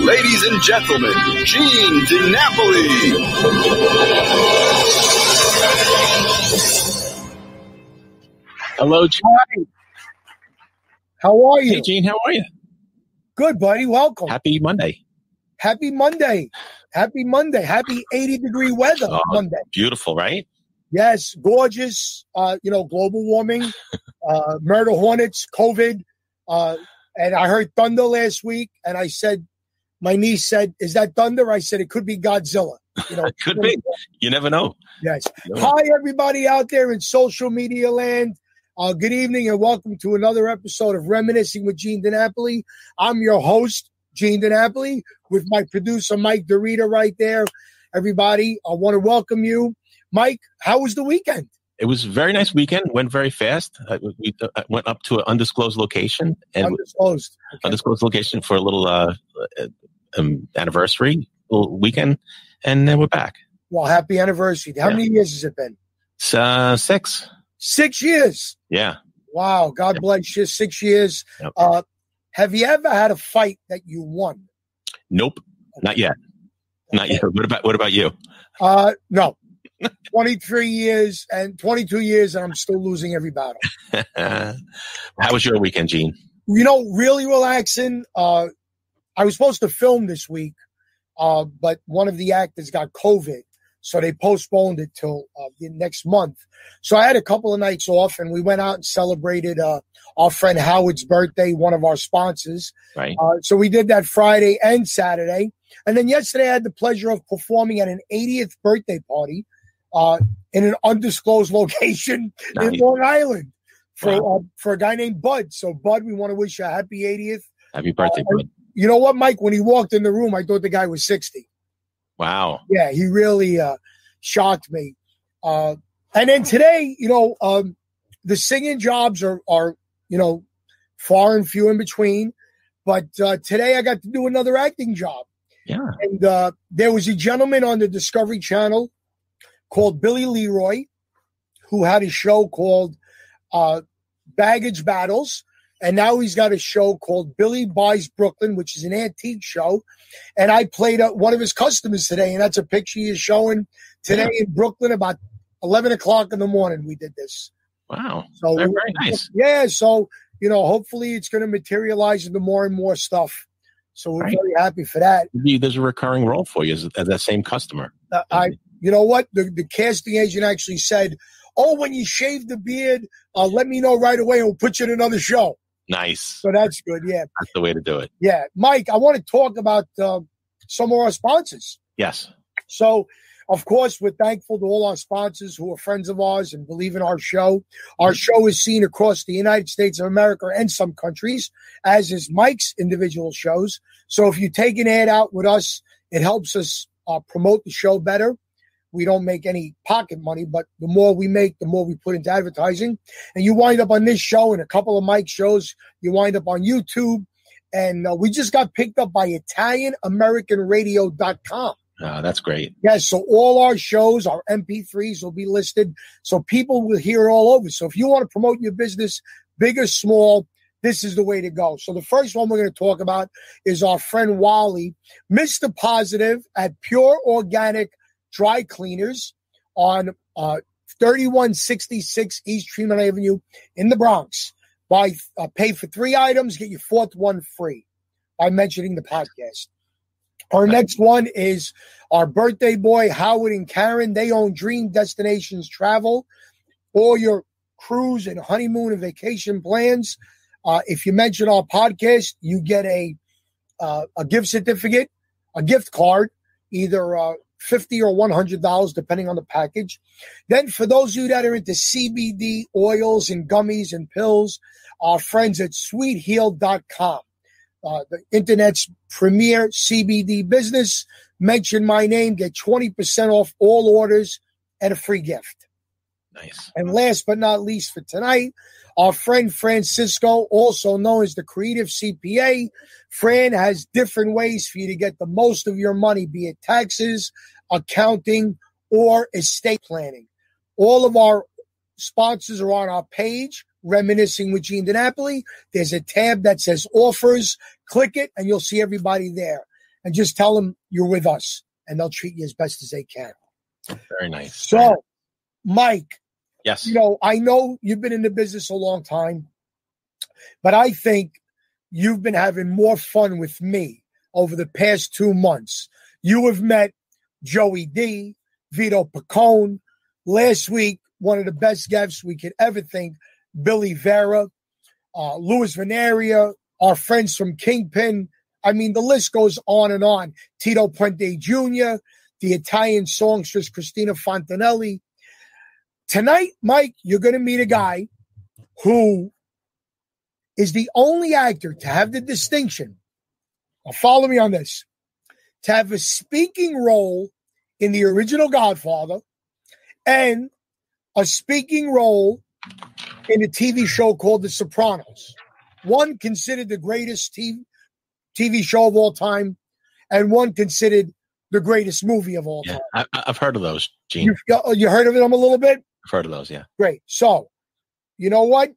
Ladies and gentlemen, Gene DiNapoli. Hello, Gene. How are you? Hey, Gene, how are you? Good, buddy. Welcome. Happy Monday. Happy Monday. Happy Monday. Happy 80-degree weather Monday. Beautiful, right? Yes, gorgeous. Global warming, murder hornets, COVID. And I heard thunder last week, and I said, my niece said, "Is that thunder?" I said, "It could be Godzilla." It could be. You never know. Yes. Never. Hi, everybody out there in social media land. Good evening and welcome to another episode of Reminiscing with Gene DiNapoli. I'm your host, Gene DiNapoli, with my producer, Mike DiRita, right there. Everybody, I want to welcome you. Mike, how was the weekend? It was a very nice weekend. Went very fast. I went up to an undisclosed location. And undisclosed. Okay. Undisclosed location for a little anniversary, little weekend, and then we're back. Well, happy anniversary. How many years has it been? It's 6. 6 years? Yeah. Wow. God bless you. 6 years. Yep. Have you ever had a fight that you won? Nope. Okay. Not yet. Okay. Not yet. What about you? No. 23 years and 22 years, and I'm still losing every battle. How was your weekend, Gene? Really relaxing. I was supposed to film this week, but one of the actors got COVID, so they postponed it till the next month. So I had a couple of nights off, and we went out and celebrated our friend Howard's birthday, one of our sponsors. Right. So we did that Friday and Saturday. And then yesterday I had the pleasure of performing at an 80th birthday party in an undisclosed location in Long Island for a guy named Bud. So, Bud, we want to wish you a happy 80th. Happy birthday, Bud. You know what, Mike? When he walked in the room, I thought the guy was 60. Wow. Yeah, he really shocked me. And then today, the singing jobs are far and few in between. But today I got to do another acting job. Yeah. And there was a gentleman on the Discovery Channel called Billy Leroy, who had a show called Baggage Battles, and now he's got a show called Billy Buys Brooklyn, which is an antique show. And I played one of his customers today, and that's a picture he is showing today in Brooklyn about 11 o'clock in the morning. We did this. Wow. So very nice. Yeah. So, hopefully it's going to materialize into more and more stuff. So we're very happy for that. There's a recurring role for you as that same customer. You know what? The casting agent actually said, when you shave the beard, let me know right away and we'll put you in another show. Nice. So that's good, yeah. That's the way to do it. Yeah. Mike, I want to talk about some of our sponsors. Yes. So, of course, we're thankful to all our sponsors who are friends of ours and believe in our show. Our show is seen across the United States of America and some countries, as is Mike's individual shows. So if you take an ad out with us, it helps us promote the show better. We don't make any pocket money, but the more we make, the more we put into advertising. And you wind up on this show and a couple of Mike shows. You wind up on YouTube. And we just got picked up by ItalianAmericanRadio.com. Oh, that's great. Yes, so all our shows, our MP3s will be listed. So people will hear it all over. So if you want to promote your business, big or small, this is the way to go. So the first one we're going to talk about is our friend Wally, Mr. Positive at Pure Organic Dry Cleaners on 3166 East Tremont Avenue in the Bronx. Pay for 3 items, get your 4th one free by mentioning the podcast. Our next one is our birthday boy, Howard and Karen. They own Dream Destinations Travel, all your cruise and honeymoon and vacation plans. If you mention our podcast, you get a gift certificate, a gift card, either $50 or $100, depending on the package. Then for those of you that are into CBD oils and gummies and pills, our friends at sweetheal.com. the Internet's premier CBD business. Mention my name, get 20% off all orders and a free gift. Nice. And last but not least for tonight, our friend Francisco, also known as the Creative CPA. Fran has different ways for you to get the most of your money, be it taxes, accounting, or estate planning. All of our sponsors are on our page, Reminiscing with Gene DiNapoli. There's a tab that says offers. Click it, and you'll see everybody there. And just tell them you're with us, and they'll treat you as best as they can. Very nice. So, Mike, yes, you know, I know you've been in the business a long time, but I think you've been having more fun with me over the past 2 months. You have met Joey D, Vito Picone. Last week, one of the best guests we could ever think, Billy Vera, Louis Veneria, our friends from Kingpin. I mean, the list goes on and on. Tito Puente Jr., the Italian songstress Christina Fontanelli. Tonight, Mike, you're going to meet a guy who is the only actor to have the distinction, now follow me on this, to have a speaking role in the original Godfather and a speaking role in a TV show called The Sopranos, one considered the greatest TV show of all time, and one considered the greatest movie of all time. I've heard of those, Gene. You heard of them a little bit? I've heard of those, yeah. Great. So, you know what?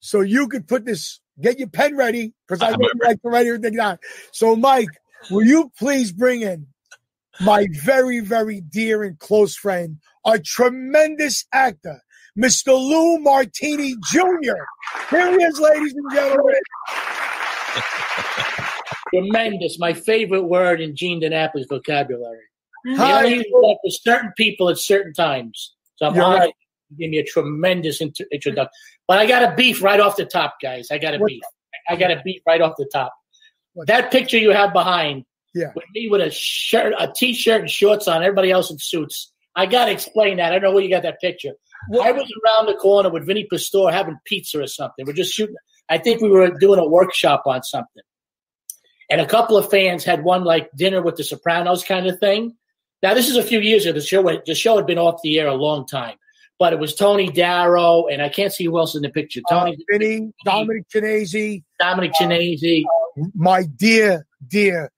So you could put this, get your pen ready, because I wouldn't like to write everything down. So, Mike, will you please bring in my very, very dear and close friend, a tremendous actor, Mr. Lou Martini Jr. Here he is, ladies and gentlemen. Tremendous, my favorite word in Gene DiNapoli's vocabulary. Hi. He only uses that to certain people at certain times. So I'm honored to give me a tremendous introduction. But I got a beef right off the top, guys. I got a beef right off the top. That picture you have behind, with me with a shirt, a T-shirt and shorts on, everybody else in suits. I got to explain that. I don't know where you got that picture. What? I was around the corner with Vinnie Pastore having pizza or something. We're just shooting. I think we were doing a workshop on something. And a couple of fans had one like dinner with the Sopranos kind of thing. Now, this is a few years ago. The show had been off the air a long time. But it was Tony Darrow, and I can't see who else in the picture. Tony, Vinny, Dominic Chianese. Dominic Chianese. My dear, dear,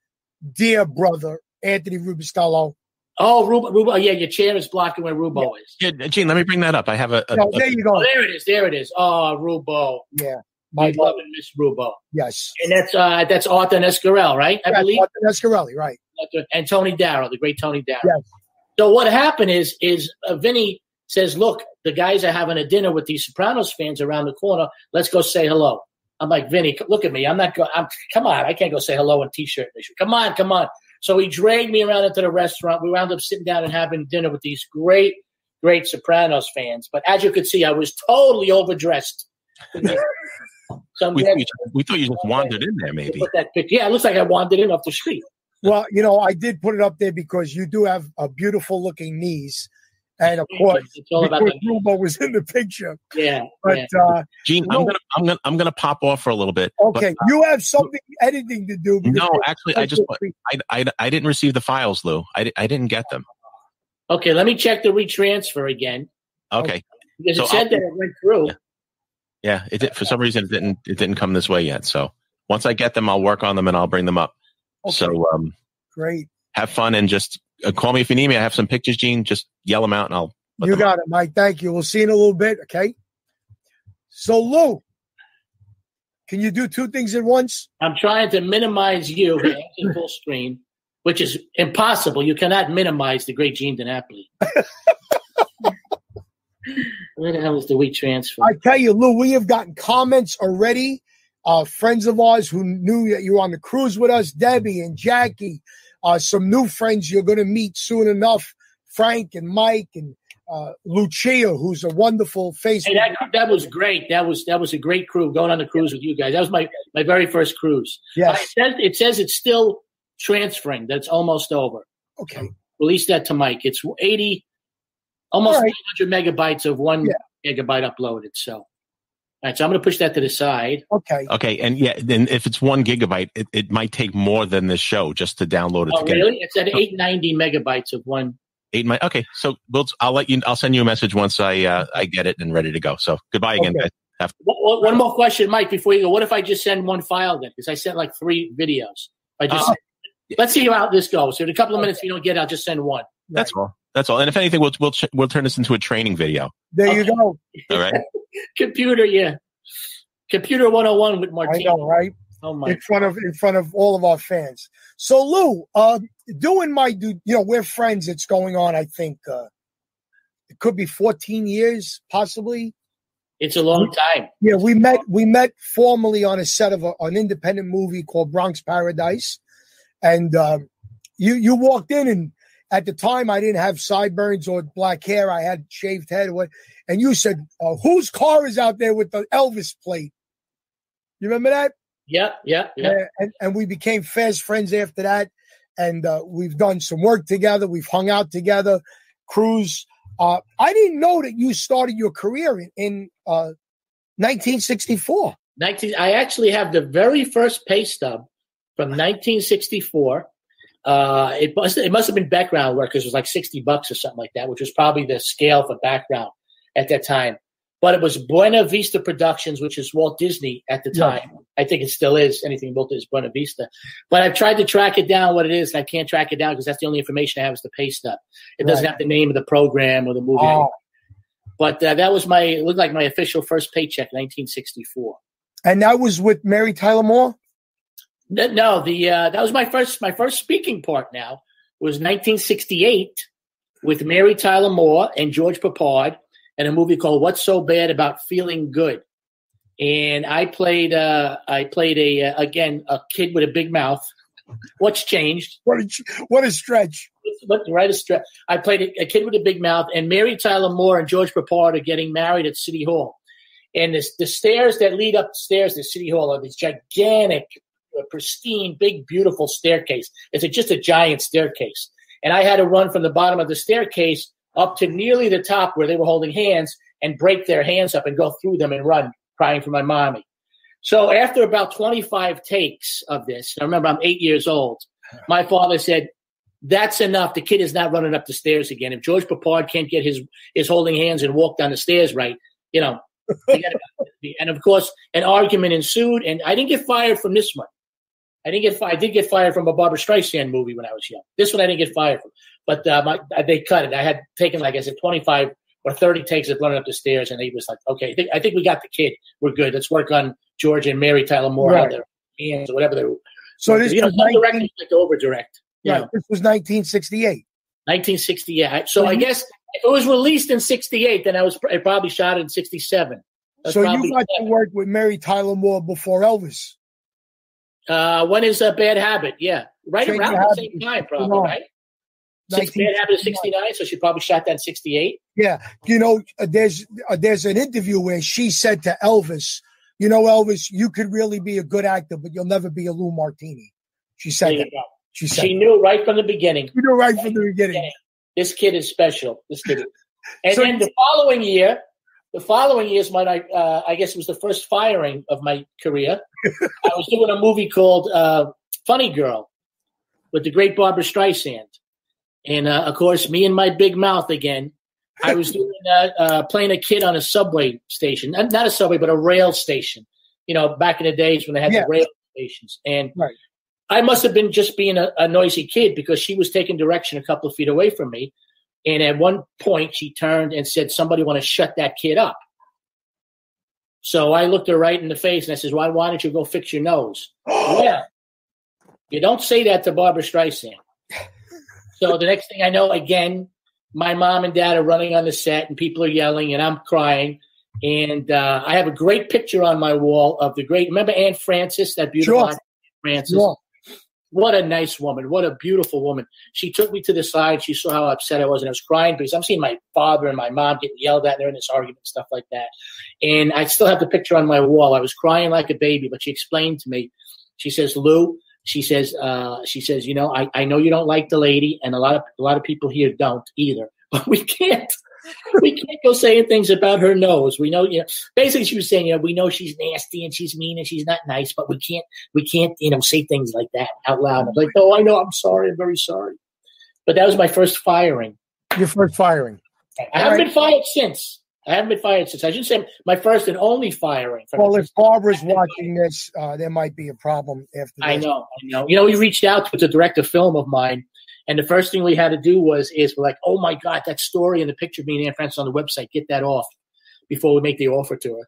dear brother, Anthony Rubistallo. Oh, Rubo. Yeah, your chair is blocking where Rubo is. Yeah, Gene, let me bring that up. I have a no, there you go. Oh, there it is. Oh, Rubo. Yeah. My love and Miss Rubo. Yes. And that's Arthur Nascarella, right? I believe. Arthur Nascarella, right. And Tony Darrow, the great Tony Darrow. Yes. So what happened is Vinny says, look, the guys are having a dinner with these Sopranos fans around the corner. Let's go say hello. I'm like, Vinny, look at me. I'm not going. Come on. I can't go say hello in T-shirt. Come on. So he dragged me around into the restaurant. We wound up sitting down and having dinner with these great, great Sopranos fans. But as you could see, I was totally overdressed. We thought you just wandered in there, maybe. It looks like I wandered in off the street. Well, you know, I did put it up there because you do have a beautiful-looking knees. And, of course, Rubo was in the picture. Yeah. But, yeah. Gene, I'm gonna pop off for a little bit. Okay. But, you have something editing to do. No, actually, I didn't receive the files, Lou. I didn't get them. Okay. Let me check the retransfer again. Okay. Because it said that it went through. Yeah. It did, for some reason, it didn't come this way yet. So once I get them, I'll work on them and I'll bring them up. Okay. So great. Have fun and just call me if you need me. I have some pictures, Gene. Just yell them out and I'll. You got it, Mike. Thank you. We'll see you in a little bit. Okay. So, Lou, can you do two things at once? I'm trying to minimize you in full screen, which is impossible. You cannot minimize the great Gene DiNapoli. Where the hell is the wheat transfer? I tell you, Lou, we have gotten comments already. Friends of ours who knew that you were on the cruise with us, Debbie and Jackie. Some new friends you're going to meet soon enough, Frank and Mike and Lucia, who's a wonderful face. Hey, that was great. That was a great crew going on the cruise with you guys. That was my very first cruise. Yes. It says it's still transferring. That's almost over. Okay. Release that to Mike. It's 80, almost 300 megabytes of one megabyte uploaded. So All right, so I'm going to push that to the side. Okay. Okay, and yeah, then if it's 1 gigabyte, it might take more than this show just to download it. Oh, together. Really? It's at 890 megabytes of one. Okay, so I'll let you. I'll send you a message once I get it and ready to go. So goodbye again, guys. One more question, Mike, before you go. What if I just send one file then? Because I sent like 3 videos. I just let's see how this goes. So in a couple of minutes, if you don't get it, I'll just send one. That's all. That's all. And if anything, we'll turn this into a training video. There you go. All right. Computer, yeah. Computer 101 with Martini. I know, right? Oh my! In front of all of our fans. So Lou, we're friends. It's going on. I think it could be 14 years, possibly. It's a long time. Yeah, we met formally on a set of an independent movie called Bronx Paradise, and you walked in, and at the time I didn't have sideburns or black hair. I had shaved head, and you said, "Whose car is out there with the Elvis plate?" You remember that? Yeah. And we became fast friends after that. And we've done some work together. We've hung out together, cruise. I didn't know that you started your career in 1964. I actually have the very first pay stub from 1964. It must have been background work because it was like $60 or something like that, which was probably the scale for background at that time. But it was Buena Vista Productions, which is Walt Disney at the time. I think it still is. Anything built is Buena Vista. But I've tried to track it down what it is, and I can't track it down because that's the only information I have is the pay stub. It doesn't have the name of the program or the movie. Oh. But that was it looked like my official first paycheck, 1964. And that was with Mary Tyler Moore? No, that was my first speaking part now. It was 1968 with Mary Tyler Moore and George Peppard. And a movie called "What's So Bad About Feeling Good," and I played a kid with a big mouth. What's changed? What a stretch! What a stretch! I played a kid with a big mouth, and Mary Tyler Moore and George Peppard are getting married at City Hall. And the stairs that lead upstairs to City Hall are this gigantic, pristine, big, beautiful staircase. It's just a giant staircase, and I had to run from the bottom of the staircase up to nearly the top where they were holding hands and break their hands up and go through them and run, crying for my mommy. So after about 25 takes of this, I remember I'm 8 years old, my father said, that's enough. The kid is not running up the stairs again. If George Peppard can't get his holding hands and walk down the stairs right, forget about it. And, of course, an argument ensued, and I didn't get fired from this one. I did get fired from a Barbra Streisand movie when I was young. This one I didn't get fired from. But they cut it. I had taken, like I said, 25 or 30 takes of running up the stairs, and he was like, okay, I think we got the kid. We're good. Let's work on George and Mary Tyler Moore, right, their hands or whatever they were. So this was over-direct. Right. This was 1968. 1968. So I guess if it was released in 68, then it probably shot in 67. So you got to work with Mary Tyler Moore before Elvis. When is a Bad Habit? Yeah. Right around the same time, probably, right? Bad Habit is 69, so she probably shot that in 68. Yeah. There's an interview where she said to Elvis, Elvis, you could really be a good actor, but you'll never be a Lou Martini. She said that. She knew right from the beginning. She knew right from the beginning. This kid is special. And then the following year is when I guess it was the first firing of my career. I was doing a movie called Funny Girl with the great Barbra Streisand. And, of course, me and my big mouth again. I was doing playing a kid on a subway station. Not a subway, but a rail station. Back in the days when they had the rail stations. And I must have been just being a noisy kid because she was taking direction a couple of feet away from me. And at one point, she turned and said, somebody want to shut that kid up. So I looked her right in the face, and I said, why don't you go fix your nose? Yeah. You don't say that to Barbra Streisand. So the next thing I know, again, my mom and dad are running on the set, and people are yelling, and I'm crying. And I have a great picture on my wall of the great – remember Anne Francis, that beautiful Anne Francis? Sure. What a nice woman. What a beautiful woman. She took me to the side. She saw how upset I was, and I was crying because I'm seeing my father and my mom getting yelled at, and they're in this argument and stuff like that. And I still have the picture on my wall. I was crying like a baby, but she explained to me. She says, Lou, she says, I know you don't like the lady, and a lot of people here don't either, but we can't. We can't go saying things about her nose. We know, you know, basically she was saying, you know, we know she's nasty and she's mean and she's not nice, but we can't, you know, say things like that out loud. I was like, no, I know. I'm sorry. I'm very sorry. But that was my first firing. Your first firing. I haven't been fired since. I should say my first and only firing. Well, if Barbara's watching this, there might be a problem after this. I know. You know, we reached out to the director of film of mine, and the first thing we had to do is we're like, oh, my God, that story and the picture of me and Anne Francis on the website, get that off before we make the offer to her.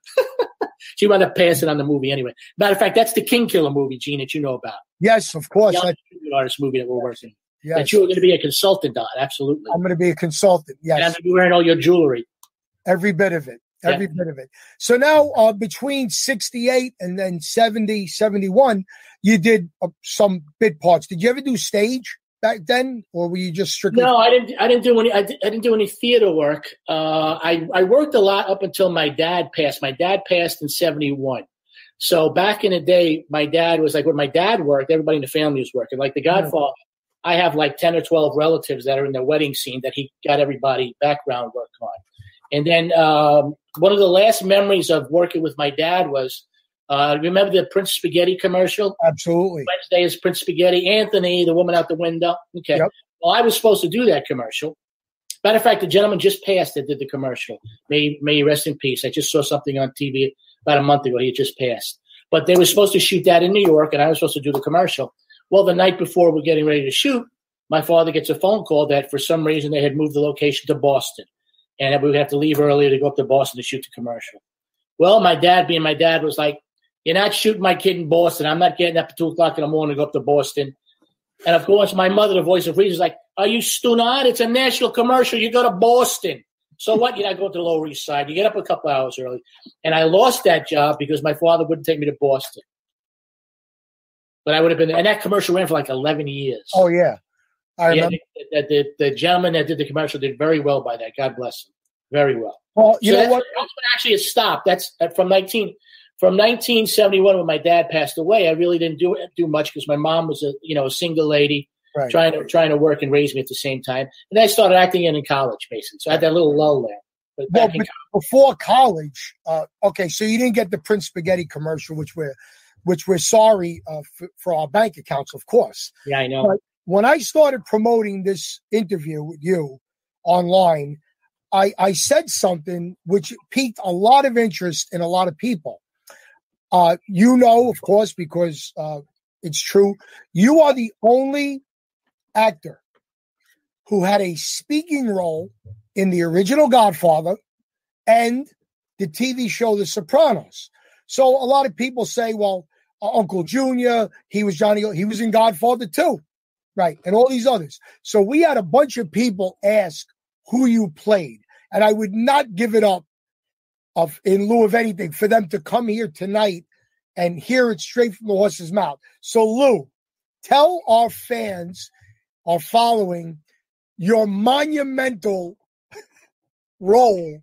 She wound up passing on the movie anyway. Matter of fact, that's the King Killer movie, Gene, that you know about. Yes, of course. The artist movie that we're working on. Yes. That you were going to be a consultant on, absolutely. I'm going to be a consultant, yes. And I'm going to be wearing all your jewelry. Every bit of it. Every bit of it. So now between 68 and then 70, 71, you did some bit parts. Did you ever do stage back then, or were you just strictly? No, I didn't do any theater work. I worked a lot up until my dad passed. My dad passed in 71. So back in the day, my dad was like, when my dad worked, everybody in the family was working. Like the Godfather, I have like 10 or 12 relatives that are in the wedding scene that he got everybody background work on. And then one of the last memories of working with my dad was, remember the Prince Spaghetti commercial? Absolutely. Wednesday is Prince Spaghetti. Anthony, the woman out the window. Okay. Yep. Well, I was supposed to do that commercial. Matter of fact, the gentleman just passed that did the commercial. May he rest in peace. I just saw something on TV about a month ago. He had just passed. But they were supposed to shoot that in New York, and I was supposed to do the commercial. Well, the night before we're getting ready to shoot, my father gets a phone call that for some reason they had moved the location to Boston. And we would have to leave earlier to go up to Boston to shoot the commercial. Well, my dad, being my dad, was like, you're not shooting my kid in Boston. I'm not getting up at 2 o'clock in the morning to go up to Boston. And, of course, my mother, the voice of reason, is like, are you stoned? It's a national commercial. You go to Boston. So what? You're not going to the Lower East Side. You get up a couple hours early. And I lost that job because my father wouldn't take me to Boston. But I would have been there. And that commercial ran for like 11 years. Oh, yeah. I remember. Yeah, the gentleman that did the commercial did very well by that. God bless him. Very well. Well, you know what? That's when actually it stopped. That's from 1971 when my dad passed away. I really didn't do much because my mom was a single lady trying to work and raise me at the same time. And I started acting in college, basically. So I had that little lull there. But before college, okay, so you didn't get the Prince Spaghetti commercial, which we're sorry for our bank accounts, of course. Yeah, I know. But when I started promoting this interview with you online, I said something which piqued a lot of interest in a lot of people. You know, of course, because it's true, you are the only actor who had a speaking role in the original Godfather and the TV show The Sopranos. So a lot of people say, well, Uncle Junior, he was in Godfather too. Right, and all these others. So we had a bunch of people ask who you played, and I would not give it up in lieu of anything for them to come here tonight and hear it straight from the horse's mouth. So, Lou, tell our fans, our following, your monumental role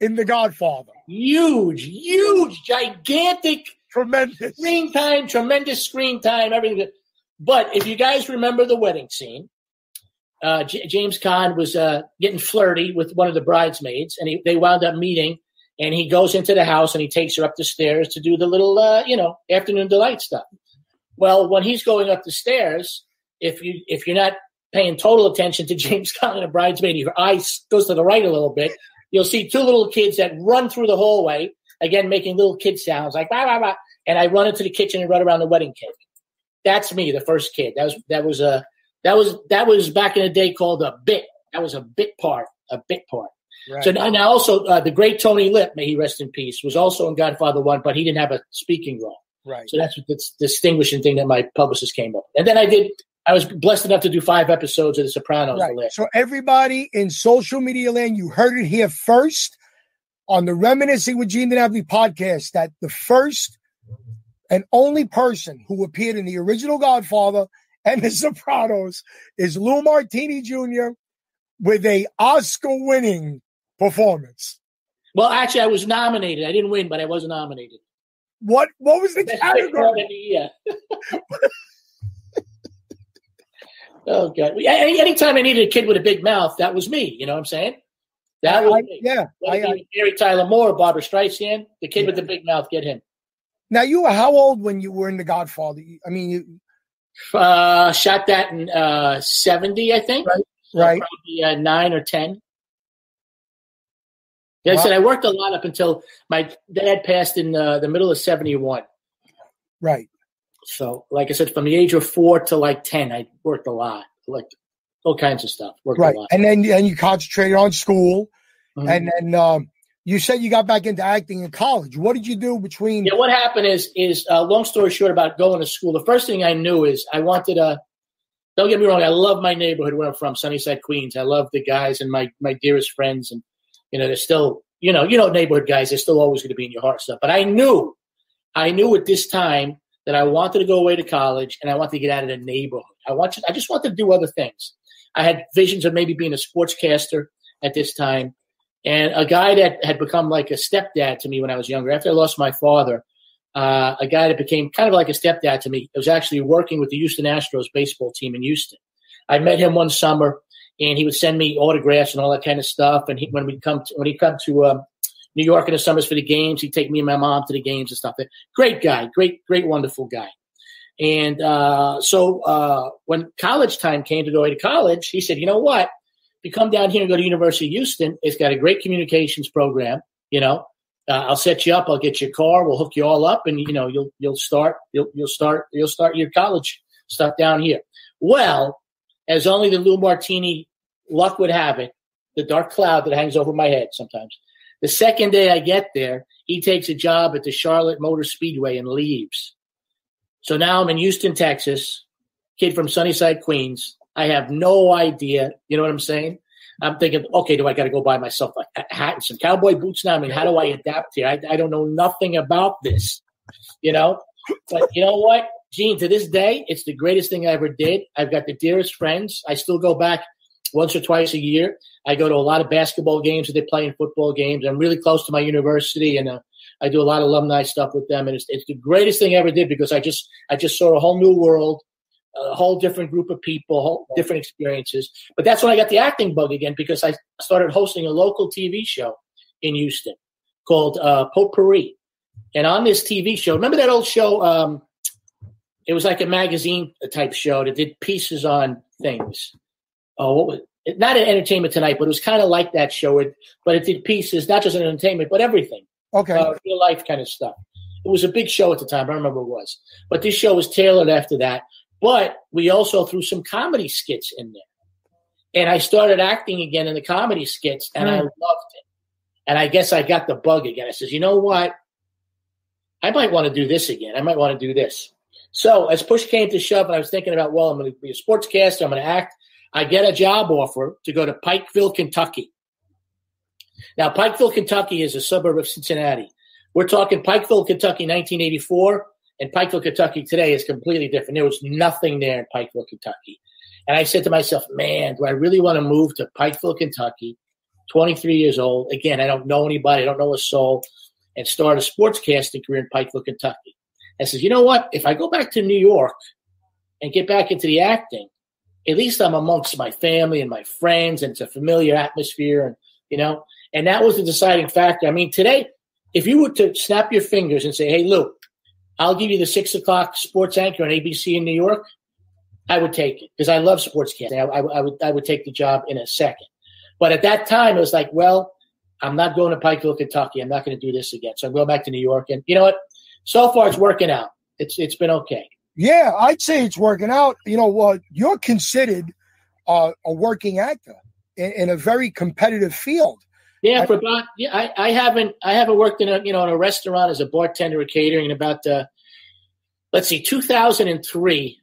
in The Godfather. Huge, gigantic, tremendous screen time, everything. But if you guys remember the wedding scene, James Caan was getting flirty with one of the bridesmaids, and they wound up meeting, and he goes into the house, and he takes her up the stairs to do the little, afternoon delight stuff. Well, when he's going up the stairs, if you're not paying total attention to James Caan and a bridesmaid, your eye goes to the right a little bit, you'll see two little kids that run through the hallway, again, making little kid sounds like, bah, bah, bah, and I run into the kitchen and run around the wedding cake. That's me, the first kid. That was back in the day called a bit. That was a bit part. Right. So now also the great Tony Lip, may he rest in peace, was also in Godfather 1, but he didn't have a speaking role. Right. So that's the distinguishing thing that my publicist came up with. And then I was blessed enough to do 5 episodes of The Sopranos. Right. So everybody in social media land, you heard it here first on the Reminiscing with Gene DiNapoli podcast, that the first and only person who appeared in the original Godfather and The Sopranos is Lou Martini Jr. with a Oscar-winning performance. Well, actually, I was nominated. I didn't win, but I was nominated. What was the category? Oh, God. Anytime I needed a kid with a big mouth, that was me. You know what I'm saying? That was me. Yeah. Mary Tyler Moore, Barbra Streisand, the kid with the big mouth. Get him. Now, you were how old when you were in The Godfather? I mean, you shot that in 70, I think. Right. So probably 9 or 10. Like I said, I worked a lot up until my dad passed in the middle of 71. Right. So, like I said, from the age of 4 to like 10, I worked a lot, like all kinds of stuff. And then you concentrated on school, and then you said you got back into acting in college. What did you do between? Yeah, what happened is long story short about going to school. The first thing I knew is I wanted to. Don't get me wrong, I love my neighborhood where I'm from, Sunnyside, Queens. I love the guys and my dearest friends and. You know, they're still, you know, neighborhood guys, they're still always going to be in your heart stuff. But I knew at this time that I wanted to go away to college and I wanted to get out of the neighborhood. I just wanted to do other things. I had visions of maybe being a sportscaster at this time. And a guy that had become like a stepdad to me when I was younger, after I lost my father, a guy that became kind of like a stepdad to me, was actually working with the Houston Astros baseball team in Houston. I met him one summer. And he would send me autographs and all that kind of stuff. And when he'd come to New York in the summers for the games, he'd take me and my mom to the games and stuff. Great guy, great, wonderful guy. And so when college time came to go to college, he said, "You know what? If you come down here and go to University of Houston, it's got a great communications program. You know, I'll set you up. I'll get you a car. We'll hook you all up, and you know, you'll start your college stuff down here." Well. As only the Lou Martini luck would have it, the dark cloud that hangs over my head sometimes. The second day I get there, he takes a job at the Charlotte Motor Speedway and leaves. So now I'm in Houston, Texas, kid from Sunnyside, Queens. I have no idea. You know what I'm saying? I'm thinking, okay, do I got to go buy myself a hat and some cowboy boots now? I mean, how do I adapt here? I don't know nothing about this, you know? But you know what? Gene, to this day, it's the greatest thing I ever did. I've got the dearest friends. I still go back once or twice a year. I go to a lot of basketball games that they play and football games. I'm really close to my university, and I do a lot of alumni stuff with them. And it's the greatest thing I ever did because I just saw a whole new world, a whole different group of people, whole different experiences. But that's when I got the acting bug again because I started hosting a local TV show in Houston called Potpourri. And on this TV show, remember that old show – it was like a magazine-type show that did pieces on things. Not an Entertainment Tonight, but it was kind of like that show. But it did pieces, not just on entertainment, but everything. Okay. Real-life kind of stuff. It was a big show at the time. I don't remember what it was. But this show was tailored after that. But we also threw some comedy skits in there. And I started acting again in the comedy skits, and I loved it. And I guess I got the bug again. I says, you know what? I might want to do this again. I might want to do this. So as push came to shove, I was thinking about, well, I'm going to be a sportscaster. I'm going to act. I get a job offer to go to Pikeville, Kentucky. Now, Pikeville, Kentucky is a suburb of Cincinnati. We're talking Pikeville, Kentucky, 1984, and Pikeville, Kentucky today is completely different. There was nothing there in Pikeville, Kentucky. And I said to myself, man, do I really want to move to Pikeville, Kentucky, 23 years old? Again, I don't know anybody. I don't know a soul. And start a sportscasting career in Pikeville, Kentucky. I says, you know what? If I go back to New York and get back into the acting, at least I'm amongst my family and my friends, and it's a familiar atmosphere, and you know. And that was the deciding factor. I mean, today, if you were to snap your fingers and say, "Hey, Lou, I'll give you the 6 o'clock sports anchor on ABC in New York," I would take it because I love sportscasting. I would take the job in a second. But at that time, it was like, well, I'm not going to Pikeville, Kentucky. I'm not going to do this again. So I'm going back to New York, and you know what? So far, it's working out. It's been okay. Yeah, I'd say it's working out. You know what? You're considered a working actor in a very competitive field. Yeah, I haven't worked in a restaurant as a bartender or catering in about 2003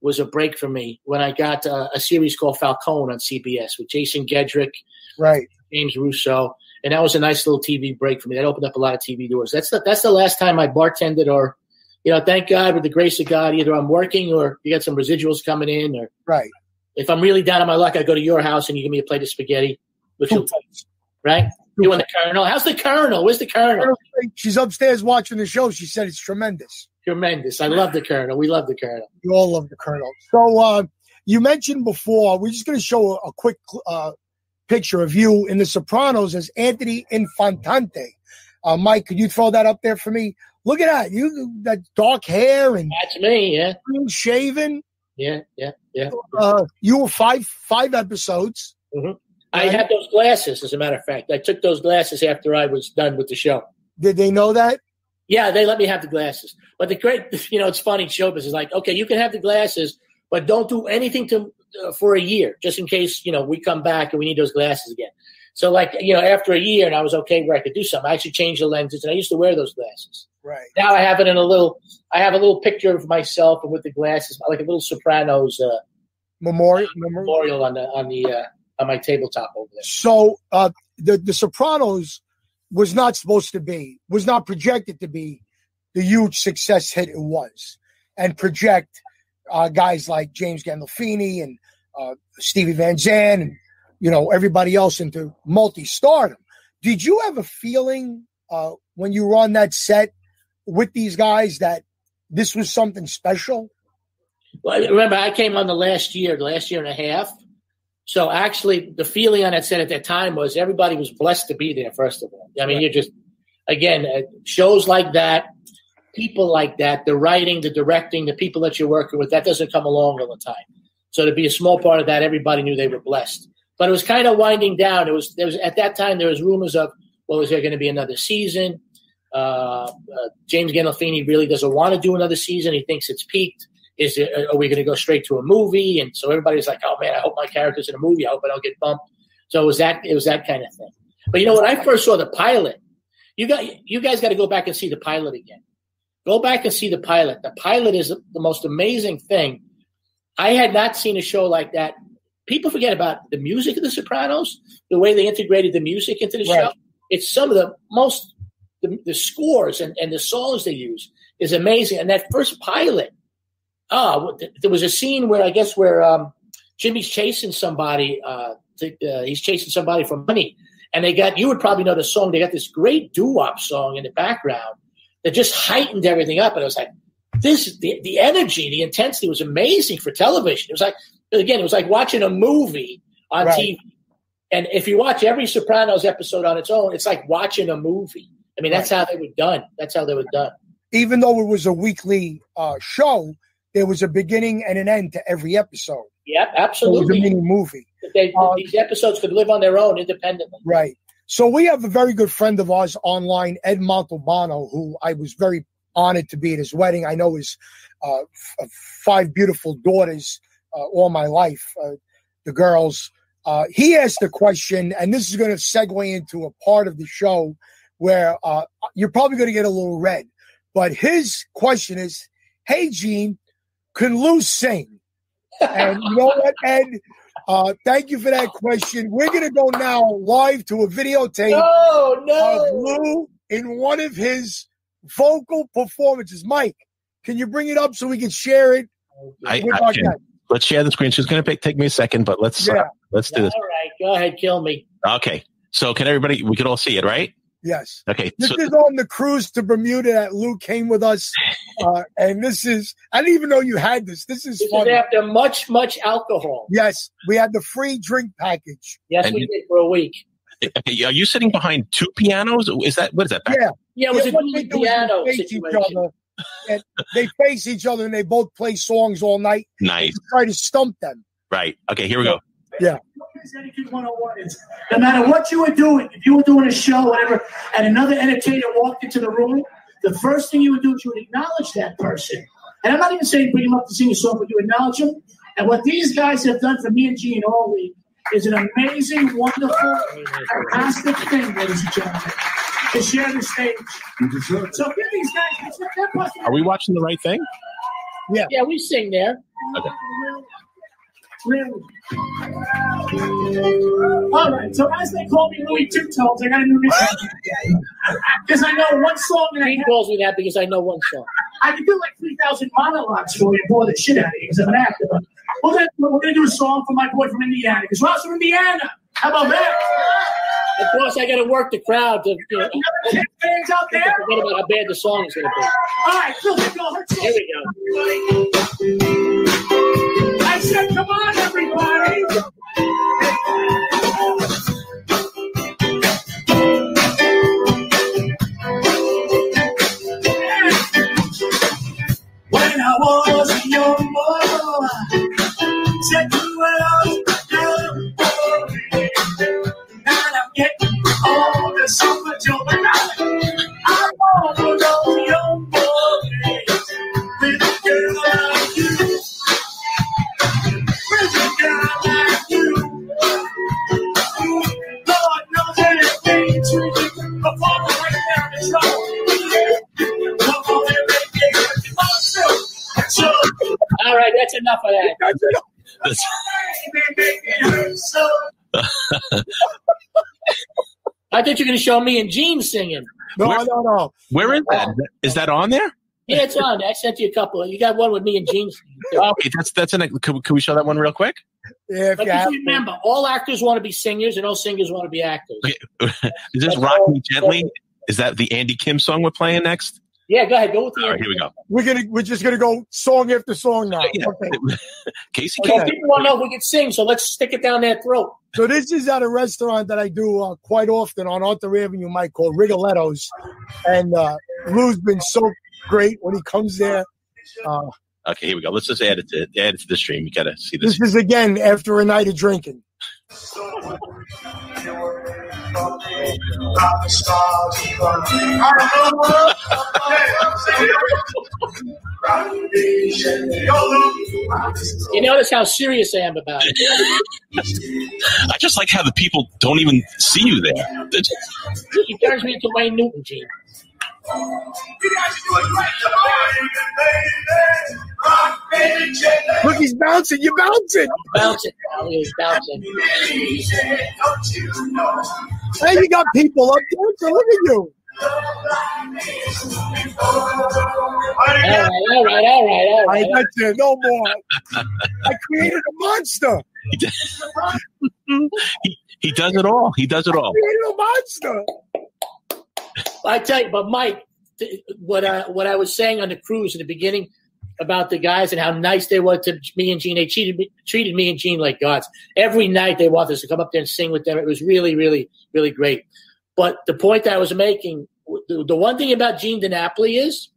was a break for me when I got a series called Falcone on CBS with Jason Gedrick, right, James Russo. And that was a nice little TV break for me. That opened up a lot of TV doors. That's the last time I bartended or, you know, thank God, with the grace of God, either I'm working or you got some residuals coming in. Or right. If I'm really down on my luck, I go to your house and you give me a plate of spaghetti. Which you'll taste, right? You and the Colonel. How's the Colonel? Where's the Colonel? She's upstairs watching the show. She said it's tremendous. Tremendous. I love the Colonel. We love the Colonel. You all love the Colonel. So you mentioned before, we're just going to show a quick – picture of you in The Sopranos as Anthony Infantante. Mike, could you throw that up there for me? Look at that. That dark hair and that's me, yeah. Shaven. Yeah. You were five episodes. Mm-hmm. Right? I had those glasses, as a matter of fact. I took those glasses after I was done with the show. Did they know that? Yeah, they let me have the glasses. But the great, it's funny, showbiz is like, okay, you can have the glasses, but don't do anything for a year, just in case, we come back and we need those glasses again. So, after a year, and I was okay where I could do something, I actually changed the lenses, and I used to wear those glasses. Right. Now I have it in I have a little picture of myself and with the glasses, like a little Sopranos memorial on my tabletop over there. So the Sopranos was not projected to be the huge success hit it was, and project guys like James Gandolfini and Stevie Van Zandt and, everybody else into multi-stardom. Did you have a feeling when you were on that set with these guys that this was something special? Well, remember, I came on the last year and a half. So actually the feeling on that set at that time was everybody was blessed to be there, first of all. I mean, You're just, again, shows like that, people like that, the writing, the directing, the people that you're working with, that doesn't come along all the time. So to be a small part of that, everybody knew they were blessed. But it was kind of winding down. At that time, there was rumors of, was there going to be another season? James Gandolfini really doesn't want to do another season. He thinks it's peaked. Are we going to go straight to a movie? And so everybody's like, oh, man, I hope my character's in a movie. I hope I don't get bumped. So it was that kind of thing. But, when I first saw the pilot, you guys got to go back and see the pilot again. Go back and see the pilot. The pilot is the most amazing thing. I had not seen a show like that. People forget about the music of The Sopranos, the way they integrated the music into the show. It's some of the scores and the songs they use is amazing. And that first pilot, there was a scene where Jimmy's chasing somebody. He's chasing somebody for money. And you would probably know the song. They got this great doo-wop song in the background that just heightened everything up. And it was like, the energy, the intensity was amazing for television. It was like, again, it was like watching a movie on TV. And if you watch every Sopranos episode on its own, it's like watching a movie. I mean, that's how they were done. Even though it was a weekly show, there was a beginning and an end to every episode. Yeah, absolutely. It was a mini movie. These episodes could live on their own independently. Right. So we have a very good friend of ours online, Ed Montalbano, who I was very honored to be at his wedding. I know his five beautiful daughters all my life, the girls. He asked the question, and this is going to segue into a part of the show where you're probably going to get a little red. But his question is, hey, Gene, can Lou sing? And you know what, Ed? Thank you for that question. We're going to go now live to a videotape of Lou in one of his vocal performances. Mike, can you bring it up so we can share it? I can. Let's share the screen. She's going to take me a second, but let's do this. All right. Go ahead. Kill me. Okay. So can everybody, we could all see it, right? Yes. Okay. This is on the cruise to Bermuda that Lou came with us. And this is, I didn't even know you had this. This funny. Is after much, much alcohol. Yes. We had the free drink package. Yes, and we did for a week. Okay, are you sitting behind two pianos? What is that? Yeah, it was a piano situation. And they face each other and they both play songs all night. Nice. Try to stump them. Right. Okay, here we go. Yeah. Etiquette 101 is no matter what you were doing, if you were doing a show, whatever, and another entertainer walked into the room, the first thing you would do is you would acknowledge that person. And I'm not even saying bring him up to sing a song, but you acknowledge him. And what these guys have done for me and Gene all week is an amazing, wonderful, fantastic thing, ladies and gentlemen, to share the stage. So give these guys. Are we watching the right thing? Yeah. Yeah, we sing there. Okay. Really? All right, so as they call me Louis Two Tones, I got a new nickname. Because I know one song that he calls me that because I know one song. I can do like 3,000 monologues for you and bore the shit out of you because I'm an actor. We're gonna do a song for my boy from Indiana because Rob's from Indiana. How about that? Of course, I gotta work the crowd to. Fans out there. Forget about how bad the song is gonna be. All right, so let's go. Here we go. I said, come on, everybody. All right, that's enough of that. I thought you were going to show me and Gene singing. No. Where is that? Is that on there? Yeah, it's on. I sent you a couple. You got one with me and Gene singing. Okay, can we show that one real quick? Yeah, but just remember, all actors want to be singers, and all singers want to be actors. Okay. Is this "Rock Me Gently"? Is that the Andy Kim song we're playing next? Yeah, go ahead. Go with the. All right, here we go. We're just gonna go song after song now. Yeah. Okay. Casey, people want to know if we can sing, so let's stick it down their throat. So this is at a restaurant that I do quite often on Arthur Avenue, Mike, called Rigoletto's, and Lou's been so great when he comes there. Okay, here we go. Let's just add it to the stream. You gotta see this. This is again after a night of drinking. You notice how serious I am about it. I just like how the people don't even see you there. He turns me into Wayne Newton, Gene. Look, he's bouncing. You're bouncing. He's bouncing. Hey, you got people up there. So look at you. All right. I got you. No more. I created a monster. He does it all. I created a monster. I tell you, but Mike, what I was saying on the cruise in the beginning about the guys and how nice they were to me and Gene, they treated me and Gene like gods. Every night they wanted us to come up there and sing with them. It was really, really, really great. But the point that I was making, the one thing about Gene DiNapoli is,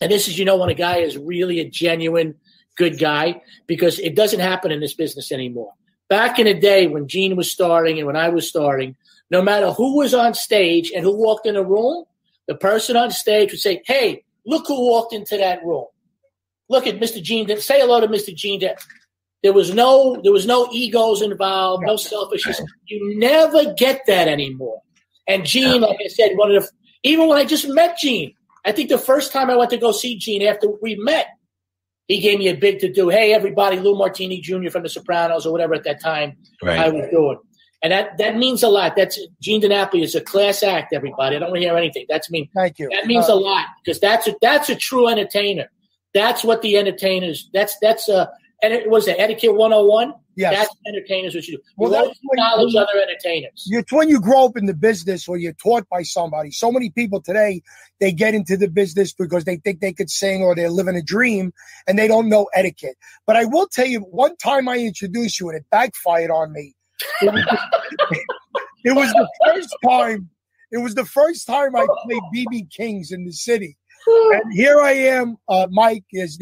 and this is, you know, when a guy is really a genuine good guy, because it doesn't happen in this business anymore. Back in the day when Gene was starting and when I was starting, no matter who was on stage and who walked in a room, the person on stage would say, hey, look who walked into that room. Look at Mr. Gene. Say hello to Mr. Gene. There was no egos involved, no selfishness. You never get that anymore. And Gene, like I said, even when I just met Gene, I think the first time I went to go see Gene after we met, he gave me a big to-do. Hey, everybody, Lou Martini Jr. from The Sopranos or whatever at that time I was doing. And that means a lot. That's Gene DiNapoli is a class act, everybody. I don't want to hear anything. Thank you. That means a lot, because that's a true entertainer. That's what the entertainers. And it was etiquette 101. Yes. That's entertainers what you do. Well, that's acknowledge other entertainers. It's when you grow up in the business or you're taught by somebody. So many people today, they get into the business because they think they could sing or they're living a dream and they don't know etiquette. But I will tell you, one time I introduced you and it backfired on me. It was the first time I played BB Kings in the city. And here I am, Mike, there's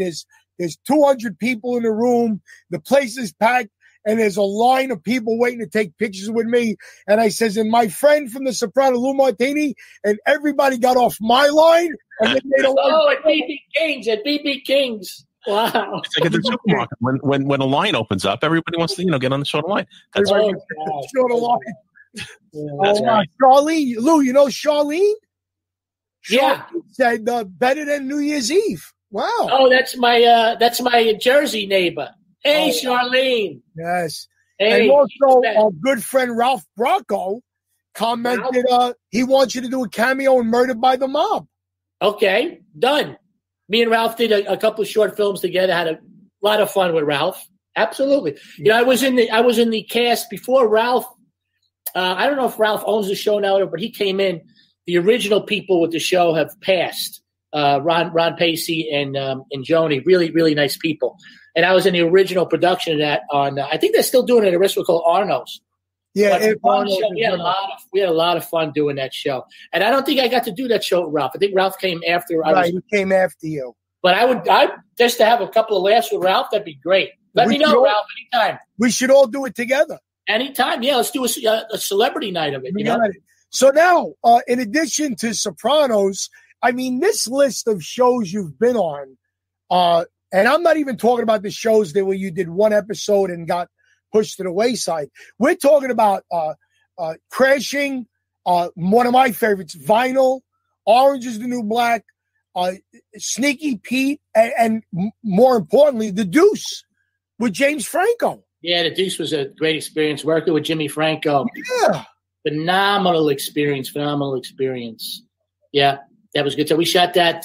200 people in the room, the place is packed, and there's a line of people waiting to take pictures with me. And I says, and my friend from The Soprano, Lou Martini, and everybody got off my line. And then they at BB Kings. Wow. It's like at the supermarket. When a line opens up, everybody wants to, get on the shorter line. That's right. Shorter line. That's right. Charlene, Lou, you know Charlene? Yeah. Said better than New Year's Eve. Wow. Oh, that's my Jersey neighbor. Hey, Charlene. Yes. Hey, and also our good friend Ralph Bracco commented he wants you to do a cameo in Murdered by the Mob. Okay, done. Me and Ralph did a couple of short films together. Had a lot of fun with Ralph. Absolutely. You know, I was in the cast before Ralph. I don't know if Ralph owns the show now, but he came in. The original people with the show have passed. Ron Pacey and Joni, really, really nice people. And I was in the original production of that. I think they're still doing it at a restaurant called Arno's. Yeah, we had a lot of fun doing that show, and I don't think I got to do that show with Ralph. I think Ralph came after. He came after you. But I just to have a couple of laughs with Ralph. That'd be great. Let me know, Ralph, anytime. We should all do it together. Anytime, yeah. Let's do a celebrity night of it. You know? So now, in addition to Sopranos, I mean, this list of shows you've been on, and I'm not even talking about the shows that where you did one episode and got pushed to the wayside. We're talking about Crashing, one of my favorites, Vinyl, Orange is the New Black, Sneaky Pete, and more importantly, the Deuce with James Franco. Yeah, the Deuce was a great experience working with Jimmy Franco. Yeah. Phenomenal experience. Yeah, that was good. So we shot that.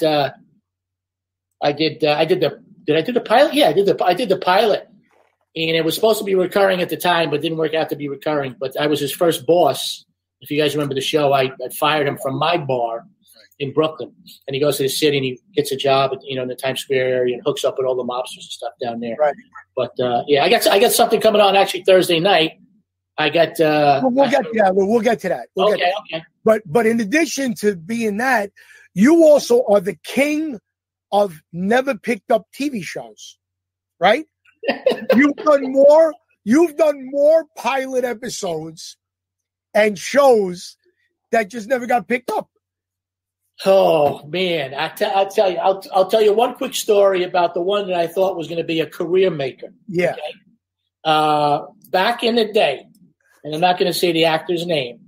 Did I do the pilot? Yeah, I did the pilot, and it was supposed to be recurring at the time, but didn't work out to be recurring. But I was his first boss. If you guys remember the show, I fired him from my bar in Brooklyn, and he goes to the city and he gets a job at, in the Times Square area and hooks up with all the mobsters and stuff down there. Right. But yeah, I got something coming on actually Thursday night. We'll get to that. Okay. But in addition to being that, you also are the king of never picked up TV shows, right? You've done more pilot episodes and shows that just never got picked up. Oh man, I'll tell you one quick story about the one that I thought was going to be a career maker. Yeah. Okay? Back in the day. And I'm not going to say the actor's name,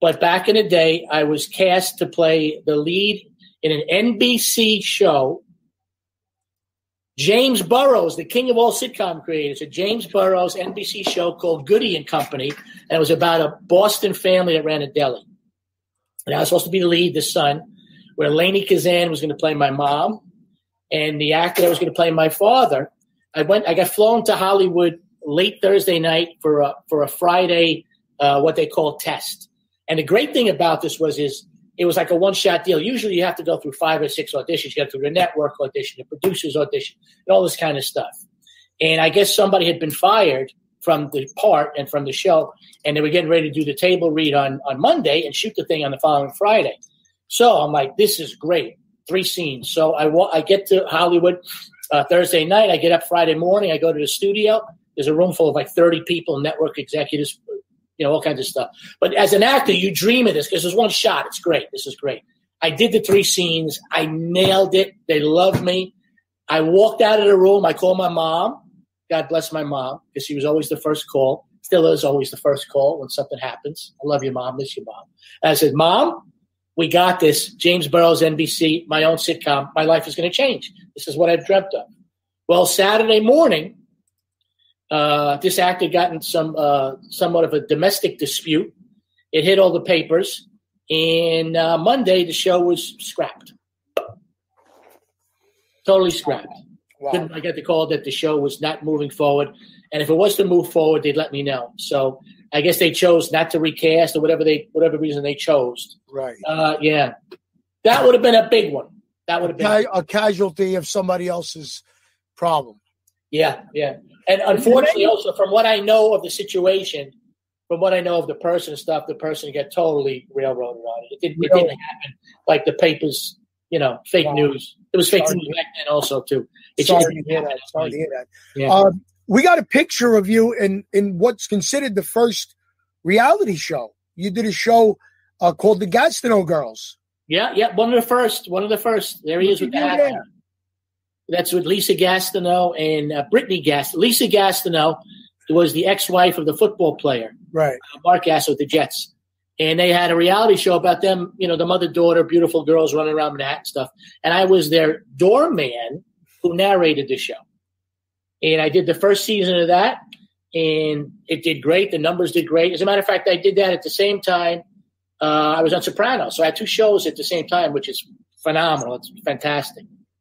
but back in the day, I was cast to play the lead in an NBC show. James Burrows, the king of all sitcom creators, a James Burrows NBC show called Goody and Company, and it was about a Boston family that ran a deli. And I was supposed to be the lead, the son, where Lainey Kazan was going to play my mom, and the actor that was going to play my father. I got flown to Hollywood late Thursday night for a Friday, what they call test. And the great thing about this was it was like a one-shot deal. Usually you have to go through 5 or 6 auditions. You got to do the network audition, the producer's audition, and all this kind of stuff. And I guess somebody had been fired from the part and from the show, and they were getting ready to do the table read on Monday and shoot the thing on the following Friday. So I'm like, this is great. 3 scenes. So I get to Hollywood Thursday night. I get up Friday morning. I go to the studio. There's a room full of like 30 people, network executives, all kinds of stuff. But as an actor, you dream of this because there's one shot. It's great. This is great. I did the 3 scenes. I nailed it. They loved me. I walked out of the room. I called my mom. God bless my mom, because she was always the first call. Still is always the first call when something happens. I love your mom. Miss your mom. And I said, Mom, we got this. James Burrows, NBC, my own sitcom. My life is going to change. This is what I've dreamt of. Well, Saturday morning, this actor got in somewhat of a domestic dispute. It hit all the papers, and Monday the show was scrapped. Totally scrapped. Wow. I got the call that the show was not moving forward, and if it was to move forward, they'd let me know. So I guess they chose not to recast or whatever reason they chose. Right. Yeah, that would have been a big one. That would have been a casualty of somebody else's problem. Yeah. And unfortunately, also, from what I know of the situation, from what I know of the person and stuff, the person got totally railroaded on it. It didn't happen like the papers, fake news. It was fake news back then also, too. Sorry to hear that. Yeah. We got a picture of you in what's considered the first reality show. You did a show called The Gastineau Girls. Yeah, one of the first. There he is with that. Yeah. That's with Lisa Gastineau and Brittany Gastineau. Lisa Gastineau was the ex-wife of the football player, right? Mark Gastineau with the Jets. And they had a reality show about them, the mother-daughter, beautiful girls running around Manhattan and stuff. And I was their doorman who narrated the show. And I did the first season of that, and it did great. The numbers did great. As a matter of fact, I did that at the same time I was on Sopranos. So I had 2 shows at the same time, which is phenomenal. It's fantastic.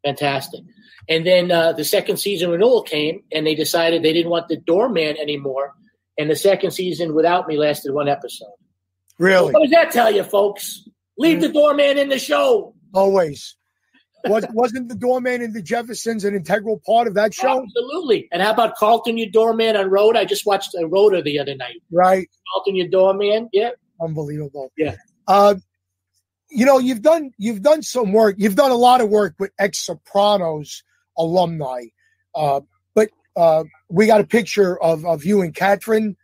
And then the second season renewal came, and they decided they didn't want the doorman anymore. And the second season without me lasted 1 episode. Really? What does that tell you, folks? Leave the doorman in the show. Always. Wasn't the doorman in the Jeffersons an integral part of that show? Absolutely. And how about Carlton, your doorman on Rhoda? I just watched a Rhoda the other night. Right. Carlton, your doorman. Yeah. Unbelievable. Yeah. You've done some work. You've done a lot of work with ex-Sopranos alumni, but we got a picture of you and Catherine.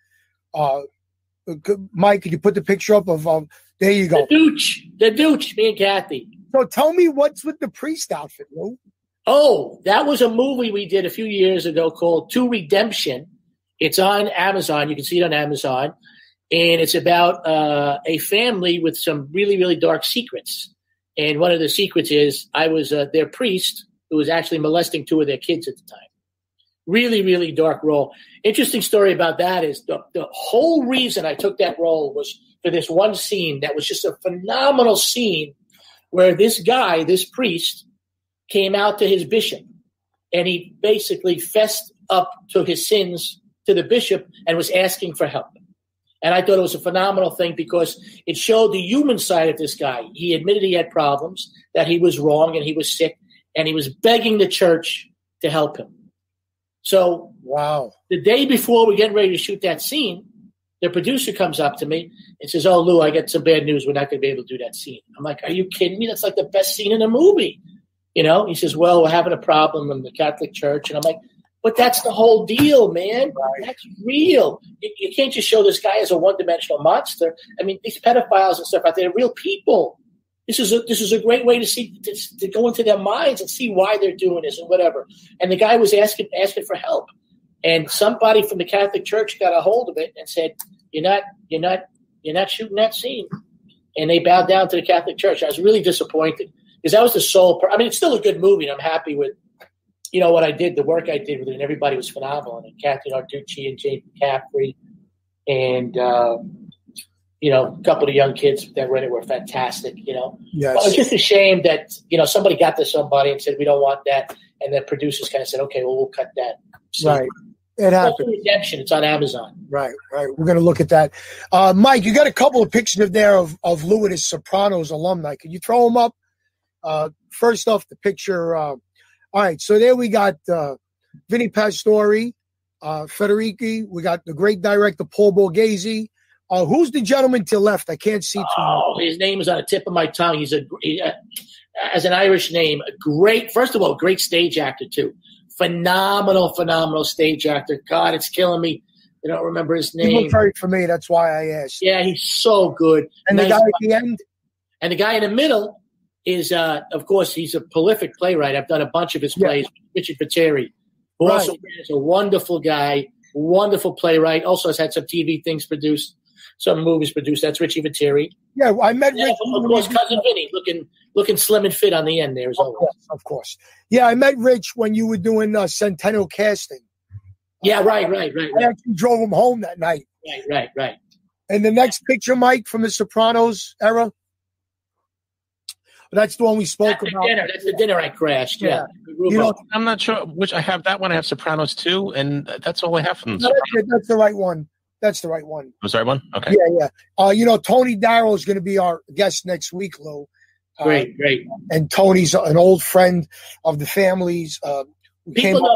Mike, could you put the picture up of? There you go. The Dooch, me and Kathy. So tell me what's with the priest outfit, Lou? Oh, that was a movie we did a few years ago called To Redemption. It's on Amazon. You can see it on Amazon, and it's about a family with some really, really dark secrets. And one of the secrets is I was their priest who was actually molesting two of their kids at the time. Really, really dark role. Interesting story about that is the whole reason I took that role was for this one scene that was just a phenomenal scene where this guy, this priest, came out to his bishop and he basically fessed up to his sins to the bishop and was asking for help. And I thought it was a phenomenal thing because it showed the human side of this guy. He admitted he had problems, that he was wrong and he was sick, and he was begging the church to help him. So wow. The day before we're getting ready to shoot that scene, the producer comes up to me and says, "Oh, Lou, I got some bad news. We're not going to be able to do that scene." I'm like, "Are you kidding me? That's like the best scene in the movie." You know, he says, "Well, we're having a problem in the Catholic Church." And I'm like, "But that's the whole deal, man. That's real. You can't just show this guy as a one-dimensional monster. I mean, these pedophiles and stuff out there are real people. This is a great way to see to go into their minds and see why they're doing this and whatever." And the guy was asking for help, and somebody from the Catholic Church got a hold of it and said, "You're not shooting that scene." And they bowed down to the Catholic Church. I was really disappointed because that was the sole part. I mean, it's still a good movie, and I'm happy with. You know what I did, the work I did with it, and everybody was phenomenal. And Kathy Artucci and James McCaffrey, and a couple of young kids that read it were fantastic. You know, yes. But it's just a shame that somebody got to somebody and said we don't want that, and the producers kind of said, okay, well we'll cut that. So, right, it happened. Redemption. It's on Amazon. Right. We're gonna look at that. Mike, you got a couple of pictures there of Lou and his Sopranos alumni. Can you throw them up? First off, the picture. All right, so there we got Vinnie Pastore, Federici. We got the great director, Paul Borghese. Who's the gentleman to the left? I can't see too much. Oh, his name is on the tip of my tongue. He's as an Irish name, first of all, great stage actor, too. Phenomenal stage actor. God, it's killing me. I don't remember his name. He looked very familiar. That's why I asked. Yeah, he's so good. And nice. The guy at the end? And the guy in the middle is, of course, he's a prolific playwright. I've done a bunch of his plays. Richard Pateri, who also is a wonderful guy, wonderful playwright. Also has had some TV things produced, some movies produced. That's Richie Pateri. Yeah, I met Richie. Of course, cousin Vinny, looking slim and fit on the end there as always. Of course. Yeah, I met Rich when you were doing Centennial Casting. Yeah, right. I actually drove him home that night. Right. And the next picture, Mike, from the Sopranos era? But that's the one we spoke about. That's the dinner I crashed. Yeah. I'm not sure which I have. That one I have Sopranos too, and that's all I have from. That's the right one. Was the right one? Okay. Yeah. Tony Darrow is going to be our guest next week, Lou. Great. And Tony's an old friend of the family's. A lot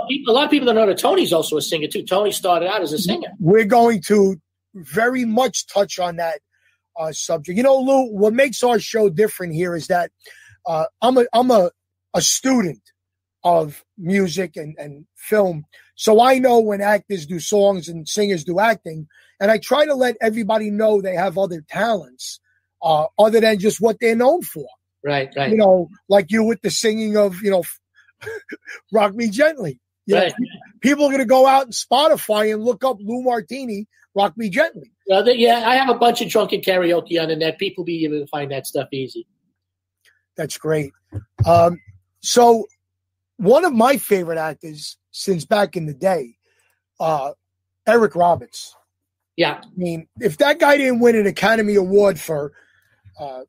of people don't know that Tony's also a singer too. Tony started out as a singer. We're going to very much touch on that. Subject. Lou, what makes our show different here is that I'm a student of music and film. So I know when actors do songs and singers do acting, and I try to let everybody know they have other talents other than just what they're known for. Right. Like you with the singing of, Rock Me Gently. Right. People are going to go out and Spotify and look up Lou Martini, Rock Me Gently. Yeah, I have a bunch of drunken karaoke on the net. People be able to find that stuff easy. That's great. So one of my favorite actors since back in the day, Eric Roberts. Yeah. I mean, if that guy didn't win an Academy Award for Pope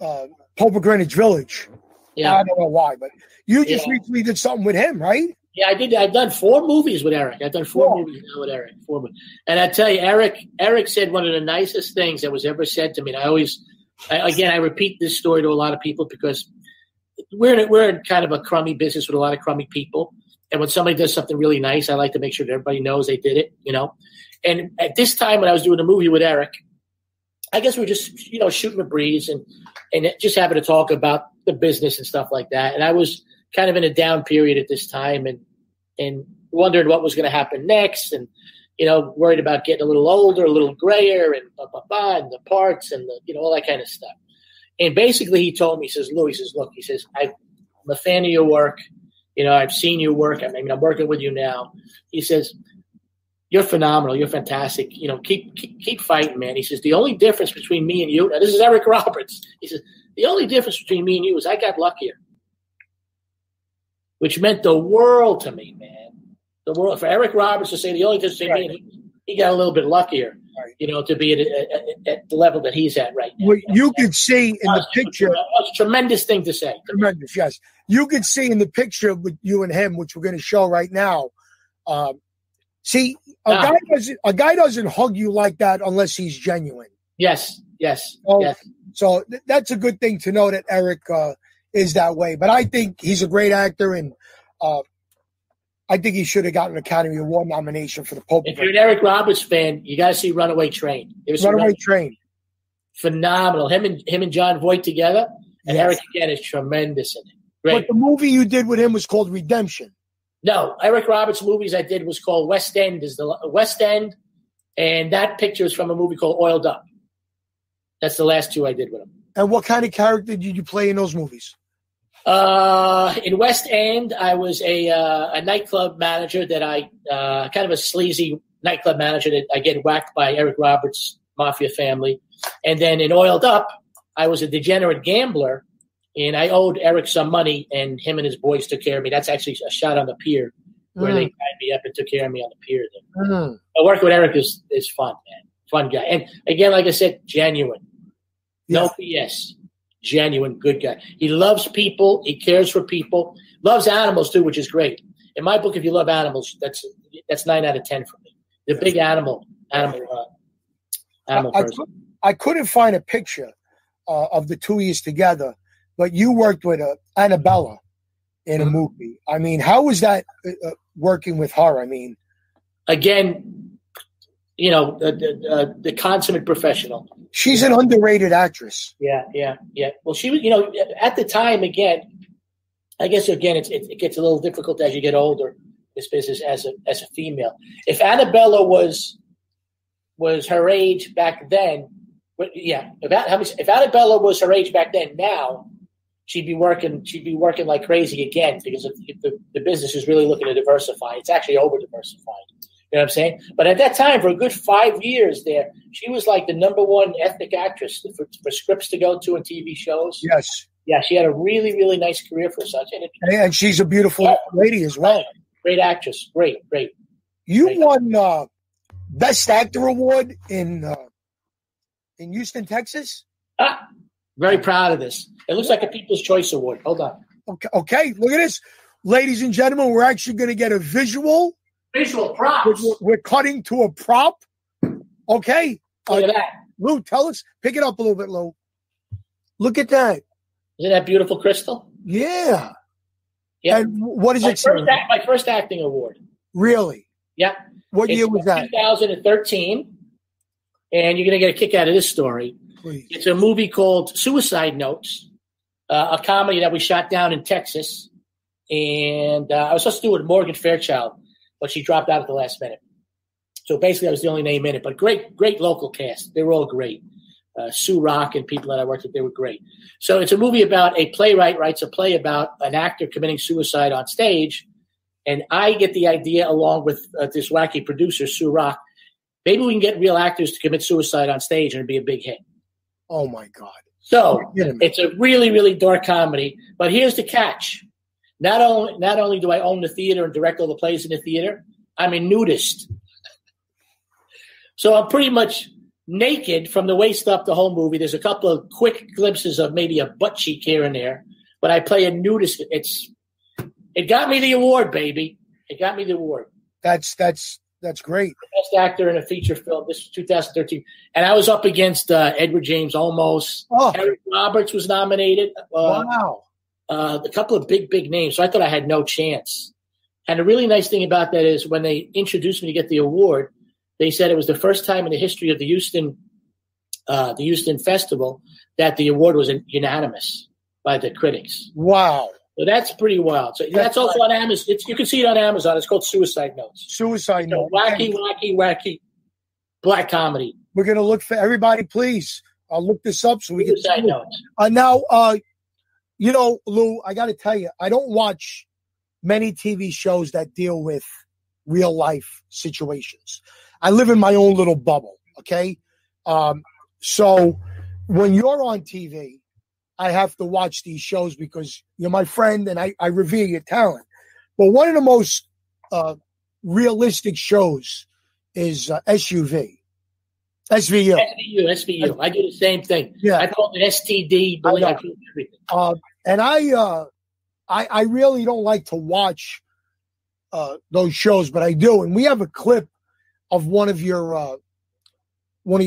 of Greenwich Village, yeah. I don't know why, but you just recently did something with him, right? Yeah, I did. I've done four movies with Eric. I've done four movies now with Eric. And I tell you, Eric said one of the nicest things that was ever said to me. And I repeat this story to a lot of people because we're in kind of a crummy business with a lot of crummy people. And when somebody does something really nice, I like to make sure that everybody knows they did it. And at this time when I was doing a movie with Eric, I guess we were just, shooting a breeze and just having to talk about the business and stuff like that. And I was kind of in a down period at this time and wondered what was going to happen next and, worried about getting a little older, a little grayer and blah, blah, blah, and the parts and, all that kind of stuff. And basically he told me, he says, Lou, look, I'm a fan of your work. I've seen your work. I'm working with you now. He says, you're phenomenal. You're fantastic. You know, keep fighting, man. He says, the only difference between me and you, now this is Eric Roberts. He says, the only difference between me and you is I got luckier, which meant the world to me, man. The world. For Eric Roberts to say the only difference between me and you, he got a little bit luckier, you know, to be at the level that he's at right now. Well, you could see in the picture. That's a tremendous thing to say. Tremendous, yes. You could see in the picture with you and him, which we're going to show right now. See, a guy doesn't hug you like that unless he's genuine. Yes. So that's a good thing to know that Eric is that way. But I think he's a great actor, and I think he should have gotten an Academy Award nomination for The Pope. If you're an Eric Roberts fan, you got to see Runaway Train. Runaway Train. Phenomenal. Him and John Voight together, and Eric, again, is tremendous in it. Great. But the movie you did with him was called Redemption. No, Eric Roberts' movies I did was called West End. Is the West End, and that picture is from a movie called Oiled Up. That's the last two I did with him. And what kind of character did you play in those movies? In West End, I was a nightclub manager that kind of a sleazy nightclub manager that I get whacked by Eric Roberts' mafia family. And then in Oiled Up, I was a degenerate gambler, and I owed Eric some money, and him and his boys took care of me. That's actually a shot on the pier where they tied me up and took care of me on the pier. But working with Eric is fun, man. Fun guy. And again, like I said, genuine. No BS. Genuine good guy. He loves people. He cares for people. Loves animals too, which is great. In my book, if you love animals, that's 9 out of 10 for me. The big animal person. I couldn't find a picture of the 2 years together, but you worked with Annabella in a movie. I mean, how was that working with her? I mean, again, you know, the consummate professional. She's an underrated actress. Yeah. Well, she was, you know, at the time, again, I guess, it gets a little difficult as you get older, this business as a female. If Annabella was her age back then, if Annabella was her age back then, now she'd be working like crazy again, because the business is really looking to diversify. It's actually over-diversified. You know what I'm saying? But at that time, for a good 5 years there, she was like the number one ethnic actress for scripts to go to and TV shows. Yes. Yeah, she had a really, really nice career for such. And she's a beautiful lady as well. Great actress. Great. You won Best Actor Award in Houston, Texas? Very proud of this. It looks like a People's Choice Award. Hold on. Okay. Look at this. Ladies and gentlemen, we're actually going to get a visual. Visual props. We're cutting to a prop. Okay. Look at that. Lou, tell us. Pick it up a little bit, Lou. Look at that. Isn't that beautiful crystal? Yeah. Yeah. And what is it? My first acting award. Really? Yeah. What year was that? 2013. And you're going to get a kick out of this story. Please. It's a movie called Suicide Notes, a comedy that we shot down in Texas. And I was supposed to do it with Morgan Fairchild, but she dropped out at the last minute. So basically, I was the only name in it. But great local cast. They were all great. Sue Rock and people that I worked with, they were great. So it's a movie about a playwright writes a play about an actor committing suicide on stage. And I get the idea, along with this wacky producer, Sue Rock, maybe we can get real actors to commit suicide on stage and it'd be a big hit. Oh, my God. So it's a really, really dark comedy. But here's the catch. Not only do I own the theater and direct all the plays in the theater, I'm a nudist. So I'm pretty much naked from the waist up the whole movie. There's a couple of quick glimpses of maybe a butt cheek here and there, but I play a nudist. It got me the award, baby. It got me the award. That's great. Best actor in a feature film. This was 2013. And I was up against Edward James Olmos. Oh. Eric Roberts was nominated. Wow. A couple of big names, so I thought I had no chance. And a really nice thing about that is when they introduced me to get the award, they said it was the first time in the history of the Houston Festival that the award was unanimous by the critics. Wow. So that's pretty wild. So that's also on Amazon. You can see it on Amazon. It's called Suicide Notes. Suicide Notes. Wacky black comedy. We're going to look for everybody, please. I'll look this up so we can see Suicide Notes. You know, Lou, I got to tell you, I don't watch many TV shows that deal with real life situations. I live in my own little bubble, okay? So when you're on TV, I have to watch these shows because you're my friend and I revere your talent. But one of the most realistic shows is SVU. I do the same thing. Yeah. I call it STD. I do everything. And I really don't like to watch those shows, but I do. And we have a clip of one of you.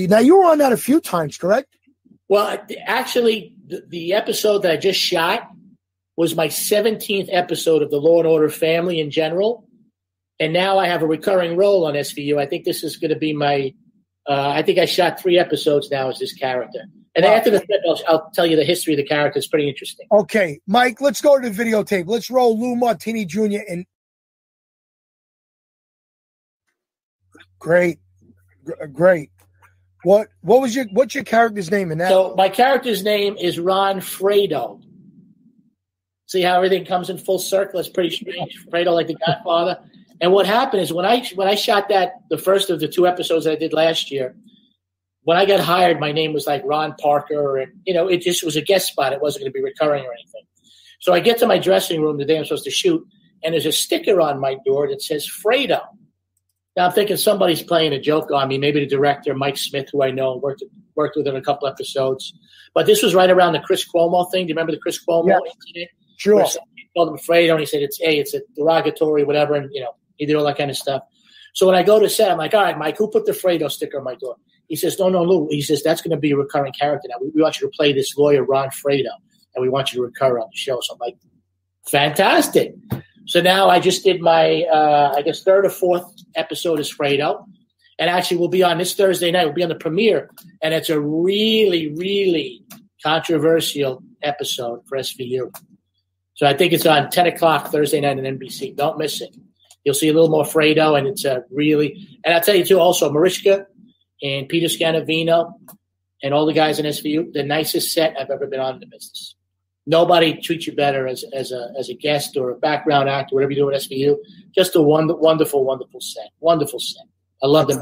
Now, you were on that a few times, correct? Well, actually, the episode that I just shot was my 17th episode of the Law & Order family in general. And now I have a recurring role on SVU. I think this is going to be my I think I shot 3 episodes now as this character. And after the clip, I'll tell you the history of the character. It's pretty interesting. Okay, Mike, let's go to the videotape. Let's roll Lou Martini Jr. in. Great. What was what's your character's name in that? So my character's name is Ron Fredo. See how everything comes in full circle? It's pretty strange. Fredo, like the Godfather. And what happened is when I shot that, the first of the 2 episodes that I did last year, when I got hired, my name was like Ron Parker, and it just was a guest spot. It wasn't going to be recurring or anything. So I get to my dressing room the day I'm supposed to shoot, and there's a sticker on my door that says Fredo. Now I'm thinking somebody's playing a joke on me, maybe the director, Mike Smith, who I know, worked with in a couple episodes. But this was right around the Chris Cuomo thing. Do you remember the Chris Cuomo incident? Sure. He called him Fredo, and he said, it's a derogatory, whatever, and he did all that kind of stuff. So when I go to set, I'm like, all right, Mike, who put the Fredo sticker on my door? He says, no, Lou. He says, that's going to be a recurring character now. We want you to play this lawyer, Ron Fredo, and we want you to recur on the show. So I'm like, fantastic. So now I just did my, I guess, 3rd or 4th episode is Fredo. And actually, we'll be on this Thursday night. We'll be on the premiere. And it's a really, really controversial episode for SVU. So I think it's on 10 o'clock Thursday night on NBC. Don't miss it. You'll see a little more Fredo, and it's a really – and I'll tell you, too, also Mariska and Peter Scanavino and all the guys in SVU, the nicest set I've ever been on in the business. Nobody treats you better as a guest or a background actor, whatever you do at SVU. Just a wonderful, wonderful set. I love them.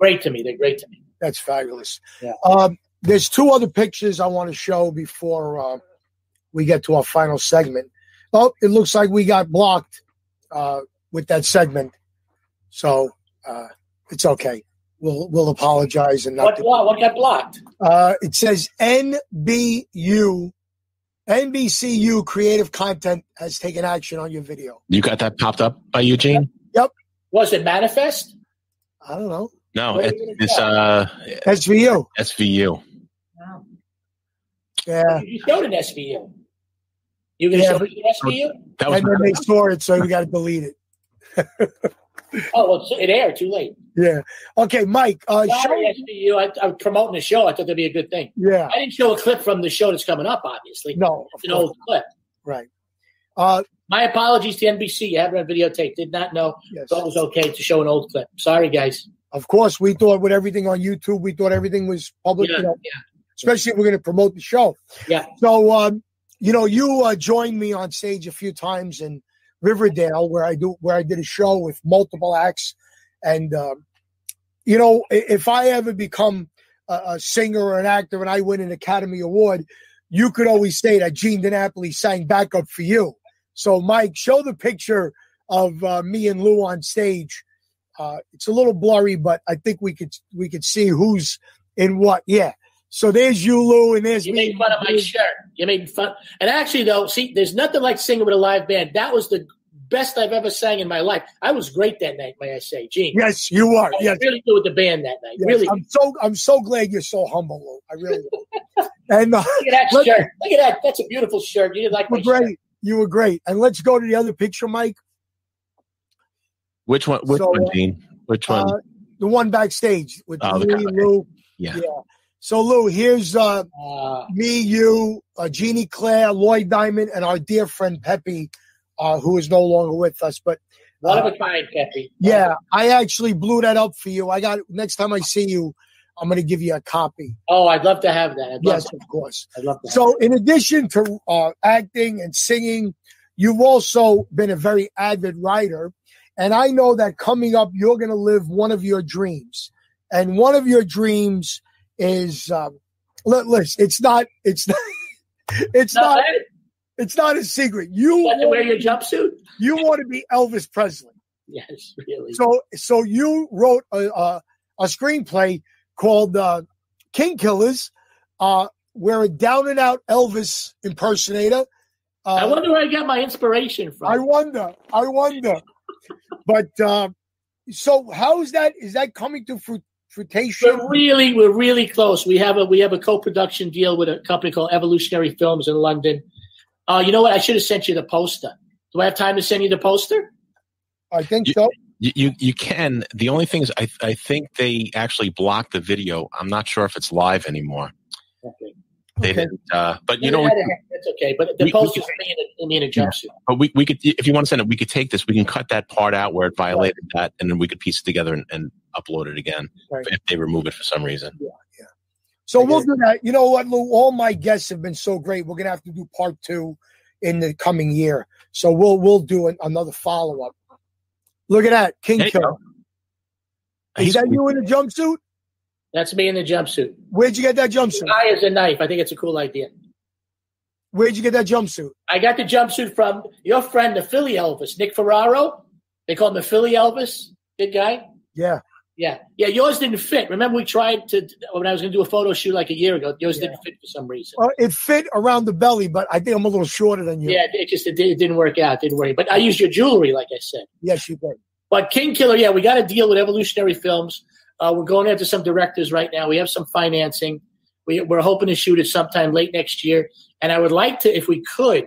Great to me. They're great to me. That's fabulous. Yeah. There's 2 other pictures I want to show before we get to our final segment. Oh, it looks like we got blocked with that segment. So it's okay. We'll apologize. And not what got blocked? It says NBCU creative content has taken action on your video. You got that popped up by you, Gene? Yep. Was it Manifest? I don't know. No, it's SVU. SVU. Wow. Yeah. You showed an SVU. You can show an SVU? And then they saw it, so we got to delete it. It aired too late. Yeah. Okay, Mike. I'm promoting the show. I thought that'd be a good thing. Yeah. I didn't show a clip from the show that's coming up, obviously. No. It's an old clip. Right. My apologies to NBC. You have it on videotape. Did not know. Yes. Thought it was okay to show an old clip. Sorry, guys. Of course, we thought with everything on YouTube, we thought everything was public. Yeah. Especially if we're going to promote the show. Yeah. So, you joined me on stage a few times in Riverdale, where I did a show with multiple acts, and if I ever become a singer or an actor and I win an Academy Award, you could always say that Gene DiNapoli sang backup for you. So, Mike, show the picture of me and Lou on stage. It's a little blurry, but I think we could see who's in what. Yeah. So there's you, Lou, and there's me. You made fun of my shirt. You made fun. And actually, though, see, there's nothing like singing with a live band. That was the best I've ever sang in my life. I was great that night, may I say, Gene. Yes, you are. I really good with the band that night. Yes, really. I'm so glad you're so humble, Lou. I really am. And look at that shirt. Look at that. That's a beautiful shirt. You didn't like my shirt. You were great. And let's go to the other picture, Mike. Which one, Gene? Which one? The one backstage with me and Lou. Yeah. So, Lou, here's me, you, Jeannie Claire, Lloyd Diamond, and our dear friend Peppy, who is no longer with us. But one of a kind, Peppy. Yeah, I actually blew that up for you. I got next time I see you, I'm going to give you a copy. Oh, I'd love to have that. Of course. I'd love that. So, in addition to acting and singing, you've also been a very avid writer. And I know that coming up, you're going to live one of your dreams. And one of your dreams is, listen, it's not a secret. You want to wear your jumpsuit? You want to be Elvis Presley. Yes, really. So you wrote a screenplay called King Killers, where a down-and-out Elvis impersonator. I wonder where I got my inspiration from. I wonder. But so how is that? Is that coming to fruition? We're really close. We have a co-production deal with a company called Evolutionary Films in London. You know what? I should have sent you the poster. Do I have time to send you the poster? I think so. You can. The only thing is I think they actually blocked the video. I'm not sure if it's live anymore. Okay. They didn't, but you know, that's okay. But the post is in a jumpsuit. Yeah. But we could, if you want to send it, we could take this. We can cut that part out where it violated that, and then we could piece it together and upload it again if they remove it for some reason. Yeah. So we'll do that. You know what, Lou? All my guests have been so great. We're gonna have to do part two in the coming year. So we'll do another follow up. Look at that, King Killer. Is that you in a jumpsuit? That's me in the jumpsuit. Where'd you get that jumpsuit? I is a knife. I think it's a cool idea. Where'd you get that jumpsuit? I got the jumpsuit from your friend, the Philly Elvis, Nick Ferraro. They call him the Philly Elvis. Good guy. Yeah. Yours didn't fit. Remember, we tried to when I was going to do a photo shoot like a year ago. Yours didn't fit for some reason. It fit around the belly, but I think I'm a little shorter than you. Yeah, it didn't work out. Didn't work. But I used your jewelry, like I said. Yes, you did. But King Killer, we got a deal with Evolutionary Films. We're going after some directors right now. We have some financing. We're hoping to shoot it sometime late next year. And I would like to, if we could,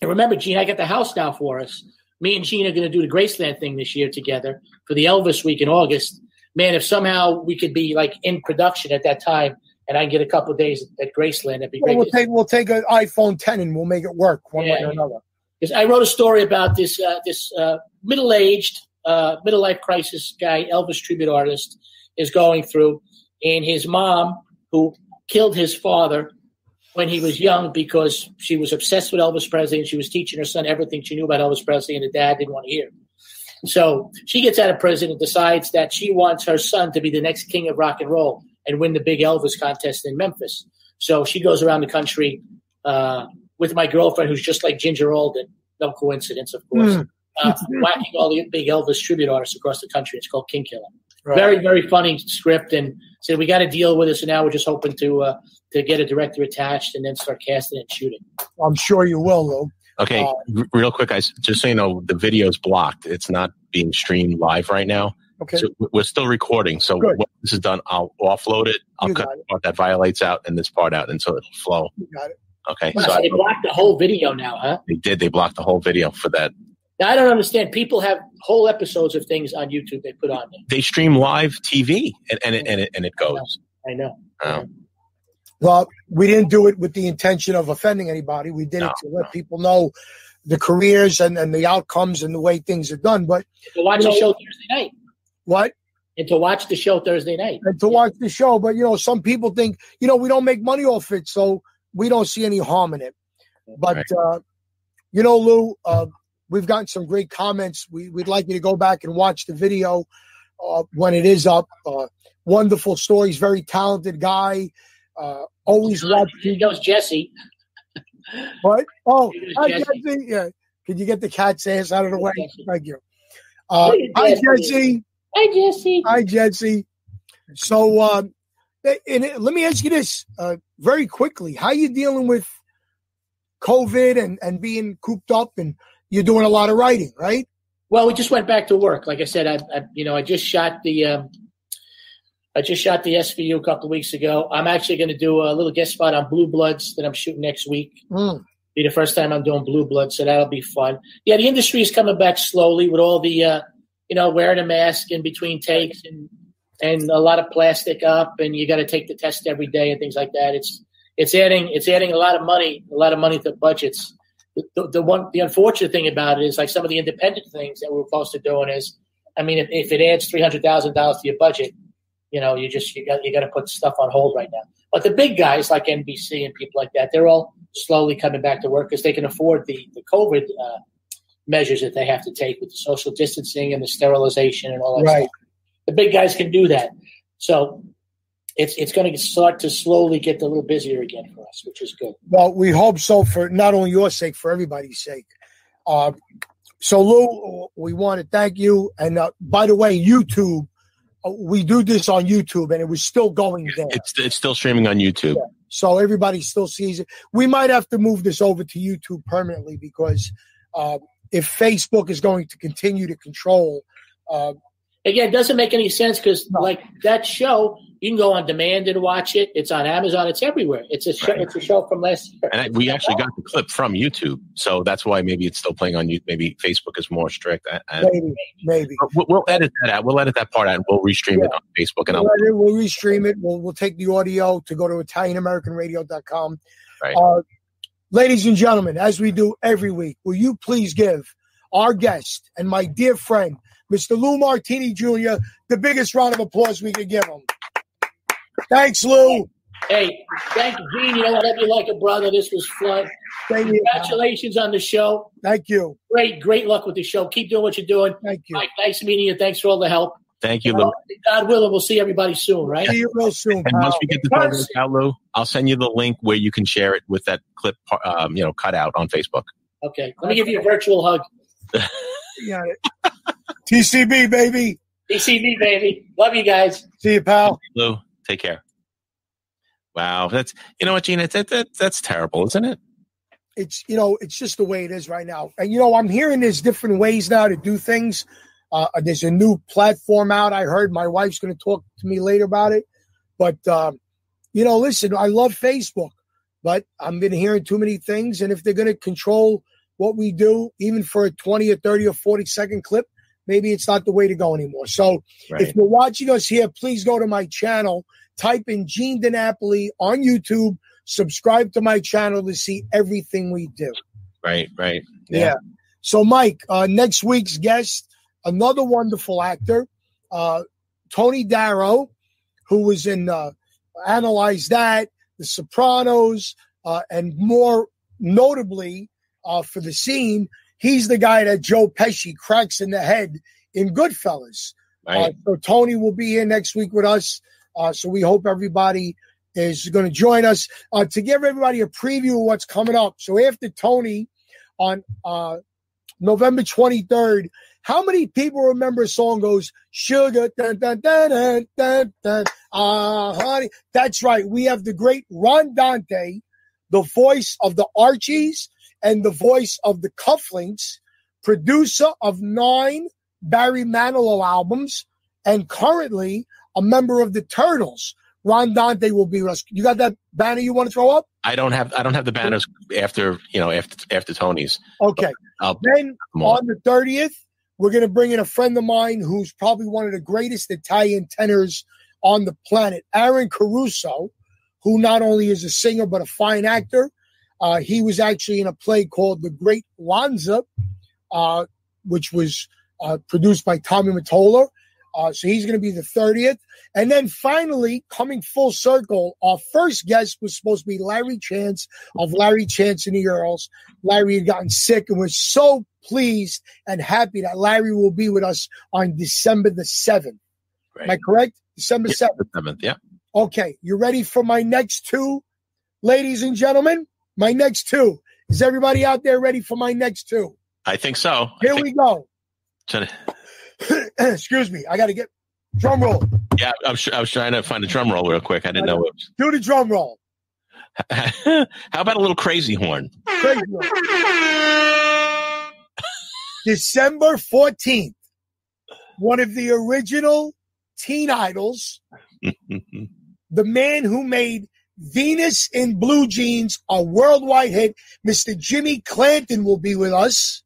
and remember, Gene, I got the house now for us. Me and Gene are going to do the Graceland thing this year together for the Elvis week in August. Man, if somehow we could be like in production at that time and I can get a couple of days at Graceland, that'd be great. We'll take an iPhone 10 and we'll make it work one way or another. Because I wrote a story about this middle-aged, middle-life crisis guy, Elvis tribute artist, is going through. And his mom, who killed his father when he was young because she was obsessed with Elvis Presley and she was teaching her son everything she knew about Elvis Presley, and the dad didn't want to hear. So she gets out of prison and decides that she wants her son to be the next king of rock and roll and win the big Elvis contest in Memphis. So she goes around the country with my girlfriend, who's just like Ginger Alden. No coincidence, of course. Whacking all the big Elvis tribute artists across the country. It's called King Killer. Right. Very, very funny script, and said we got to deal with this. And now we're just hoping to get a director attached and then start casting and shooting. I'm sure you will, though. Okay, real quick, guys, just so you know, the video's blocked. It's not being streamed live right now. Okay, so we're still recording. So when this is done, I'll offload it. I'll cut the part that violates out and this part out, and so it'll flow. You got it. Okay. Wow, so they blocked the whole video now, huh? They did. They blocked the whole video for that. Now, I don't understand. People have whole episodes of things on YouTube they put on there. They stream live TV, and it goes. I know. Well, we didn't do it with the intention of offending anybody. We did it to let people know the careers and the outcomes and the way things are done. But to watch the show Thursday night. What? And to watch the show Thursday night. And to watch the show. But, some people think, we don't make money off it, so we don't see any harm in it. But, Lou, we've gotten some great comments. We'd like you to go back and watch the video when it is up. Wonderful stories. Very talented guy. Always watch. Here goes Jesse. What? Oh, hi, Jesse. Yeah. Could you get the cat's ass out of the way? Thank you. Hi, Jesse. Hi, Jesse. So let me ask you this very quickly. How are you dealing with COVID and being cooped up and – you're doing a lot of writing, right? Well, we just went back to work. Like I said, I just shot the SVU a couple of weeks ago. I'm actually going to do a little guest spot on Blue Bloods that I'm shooting next week. Be the first time I'm doing Blue Bloods, so that'll be fun. Yeah, the industry is coming back slowly with all the, wearing a mask in between takes and a lot of plastic up, and you got to take the test every day and things like that. It's adding a lot of money to budgets. The unfortunate thing about it is, like, some of the independent things that we're supposed to do is, I mean, if it adds $300,000 to your budget, you got to put stuff on hold right now. But the big guys like NBC and people like that, they're all slowly coming back to work because they can afford the COVID measures that they have to take with the social distancing and the sterilization and all that stuff. The big guys can do that. So it's going to start to slowly get a little busier again for us, which is good. Well, we hope so, for not only your sake, for everybody's sake. So, Lou, we want to thank you. And by the way, YouTube, we do this on YouTube, and it was still going there. It's still streaming on YouTube. Yeah. So everybody still sees it. We might have to move this over to YouTube permanently because if Facebook is going to continue to control. Again, it doesn't make any sense because, like, that show, you can go on demand and watch it. It's on Amazon. It's everywhere. It's a show from last year. And we actually got the clip from YouTube, so that's why maybe it's still playing on YouTube. Maybe Facebook is more strict. Maybe. We'll edit that out. We'll edit that part out, and we'll restream it on Facebook. And we'll restream it. We'll take the audio to go to ItalianAmericanRadio.com. Right. Ladies and gentlemen, as we do every week, will you please give our guest and my dear friend, Mr. Lou Martini Jr., the biggest round of applause we could give him. Thanks, Lou. Hey, thank you, Gene. You know, I love you like a brother. This was fun. Congratulations on the show. Thank you. Great luck with the show. Keep doing what you're doing. Thank you. Mike, nice meeting you. Thanks for all the help. Thank you, Lou. God willing, we'll see everybody soon, right? See you real soon. And once we get the photos out, Lou, I'll send you the link where you can share it with that clip, cut out on Facebook. Okay. Let me give you a virtual hug. Got it. TCB, baby. TCB, baby. Love you guys. See you, pal. Lou, take care. Wow. That's, you know what, Gene? That's terrible, isn't it? It's just the way it is right now. And, I'm hearing there's different ways now to do things. There's a new platform out. I heard my wife's going to talk to me later about it. But, listen, I love Facebook, but I've been hearing too many things. And if they're going to control what we do, even for a 20 or 30 or 40 second clip, maybe it's not the way to go anymore. So if you're watching us here, please go to my channel, type in Gene DiNapoli on YouTube, subscribe to my channel to see everything we do. Right. Yeah. So, Mike, next week's guest, another wonderful actor, Tony Darrow, who was in Analyze That, The Sopranos, and more notably for the scene, he's the guy that Joe Pesci cracks in the head in Goodfellas. Right. So Tony will be here next week with us. So we hope everybody is going to join us to give everybody a preview of what's coming up. So after Tony on November 23rd, how many people remember a song goes, Sugar, dun, dun, dun, dun, dun, dun, honey? That's right. We have the great Ron Dante, the voice of the Archies, and the voice of the Cufflinks, producer of 9 Barry Manilow albums, and currently a member of the Turtles. Ron Dante will be with us. You got that banner you want to throw up? I don't have the banners after Tony's. Okay. Then on the 30th, we're going to bring in a friend of mine who's probably one of the greatest Italian tenors on the planet, Aaron Caruso, who not only is a singer but a fine actor. He was actually in a play called The Great Lanza, which was produced by Tommy Mottola. So he's going to be the 30th. And then finally, coming full circle, our first guest was supposed to be Larry Chance of Larry Chance and the Earls. Larry had gotten sick, and we're so pleased and happy that Larry will be with us on December the 7th. Right. Am I correct? December 7th? Yeah, the 7th, yeah. Okay. You ready for my next two, ladies and gentlemen? My next two. Is everybody out there ready for my next two? I think so. Here we go. Excuse me. I got to get drum roll. Yeah, I was trying to find a drum roll real quick. I didn't know. Do the drum roll. How about a little crazy horn? Crazy horn. December 14th, one of the original teen idols, the man who made Venus in Blue Jeans, a worldwide hit, Mr. Jimmy Clanton will be with us.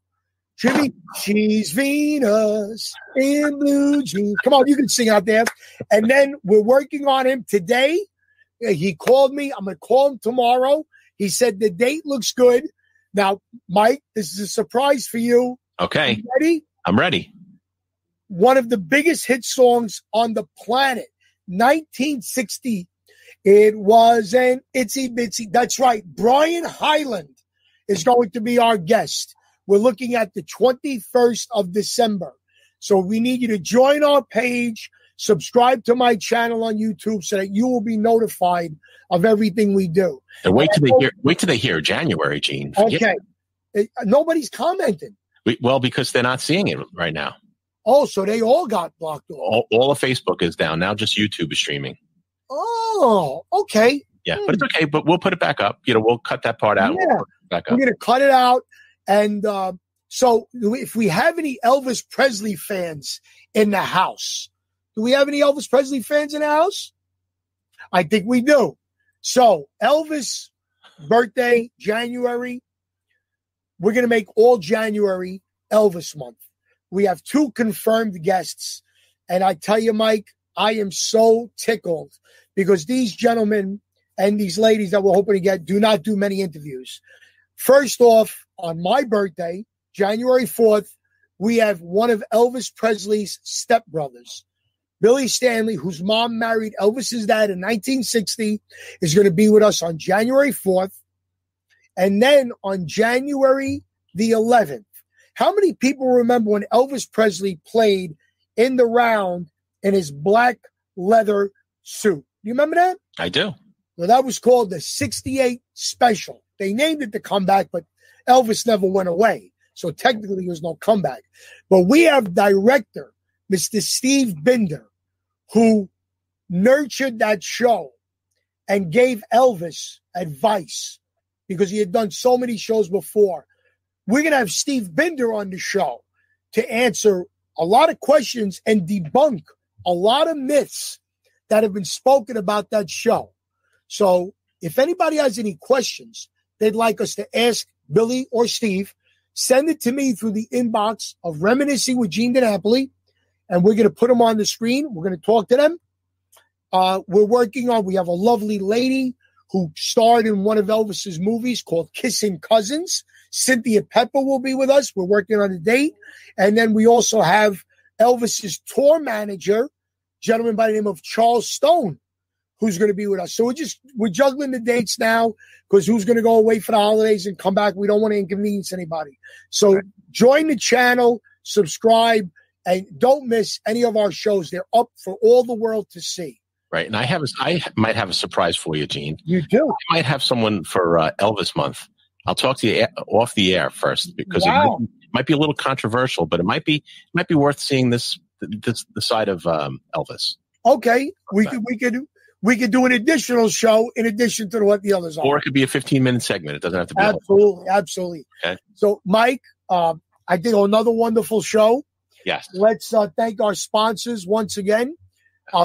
Jimmy, she's Venus in Blue Jeans. Come on, you can sing out there. And then we're working on him today. He called me. I'm going to call him tomorrow. He said the date looks good. Now, Mike, this is a surprise for you. Okay. You ready? I'm ready. One of the biggest hit songs on the planet, 1960. It was an itsy bitsy. That's right. Brian Hyland is going to be our guest. We're looking at the 21st of December. So we need you to join our page, subscribe to my channel on YouTube so that you will be notified of everything we do. And wait till they hear January, Gene. Forget. Okay. Nobody's commenting. Well, because they're not seeing it right now. Oh, so they all got blocked off. All of Facebook is down. Now just YouTube is streaming. Oh, okay. Yeah, but it's okay. But we'll put it back up. You know, we'll cut that part out. Yeah. We'll put it back up. We're going to cut it out. And so if we have any Elvis Presley fans in the house, do we have any Elvis Presley fans in the house? I think we do. So Elvis birthday, January. We're going to make all January Elvis month. We have two confirmed guests. And I tell you, Mike, I am so tickled because these gentlemen and these ladies that we're hoping to get do not do many interviews. First off, on my birthday, January 4th, we have one of Elvis Presley's stepbrothers, Billy Stanley, whose mom married Elvis's dad in 1960, is going to be with us on January 4th. And then on January the 11th, how many people remember when Elvis Presley played in the round in his black leather suit? You remember that? I do. Well, that was called the 68 Special. They named it the comeback, but Elvis never went away. So technically there was no comeback. But we have director, Mr. Steve Binder, who nurtured that show and gave Elvis advice, because he had done so many shows before. We're going to have Steve Binder on the show to answer a lot of questions and debunk a lot of myths that have been spoken about that show. So if anybody has any questions they'd like us to ask Billy or Steve, send it to me through the inbox of Reminiscing with Gene DiNapoli, and we're going to put them on the screen. We're going to talk to them. We have a lovely lady who starred in one of Elvis's movies called Kissing Cousins. Cynthia Pepper will be with us. We're working on a date. And then we also have Elvis's tour manager, a gentleman by the name of Charles Stone, who's going to be with us. So we're juggling the dates now because who's going to go away for the holidays and come back? We don't want to inconvenience anybody. So join the channel, subscribe, and don't miss any of our shows. They're up for all the world to see. Right, and I might have a surprise for you, Gene. You do. I might have someone for Elvis month. I'll talk to you off the air first because it might be a little controversial, but it might be worth seeing the side of Elvis. Okay, we could do an additional show in addition to what the others are. Or it could be a 15-minute segment. It doesn't have to be absolutely. Okay. So, Mike, I did another wonderful show. Yes. Let's thank our sponsors once again.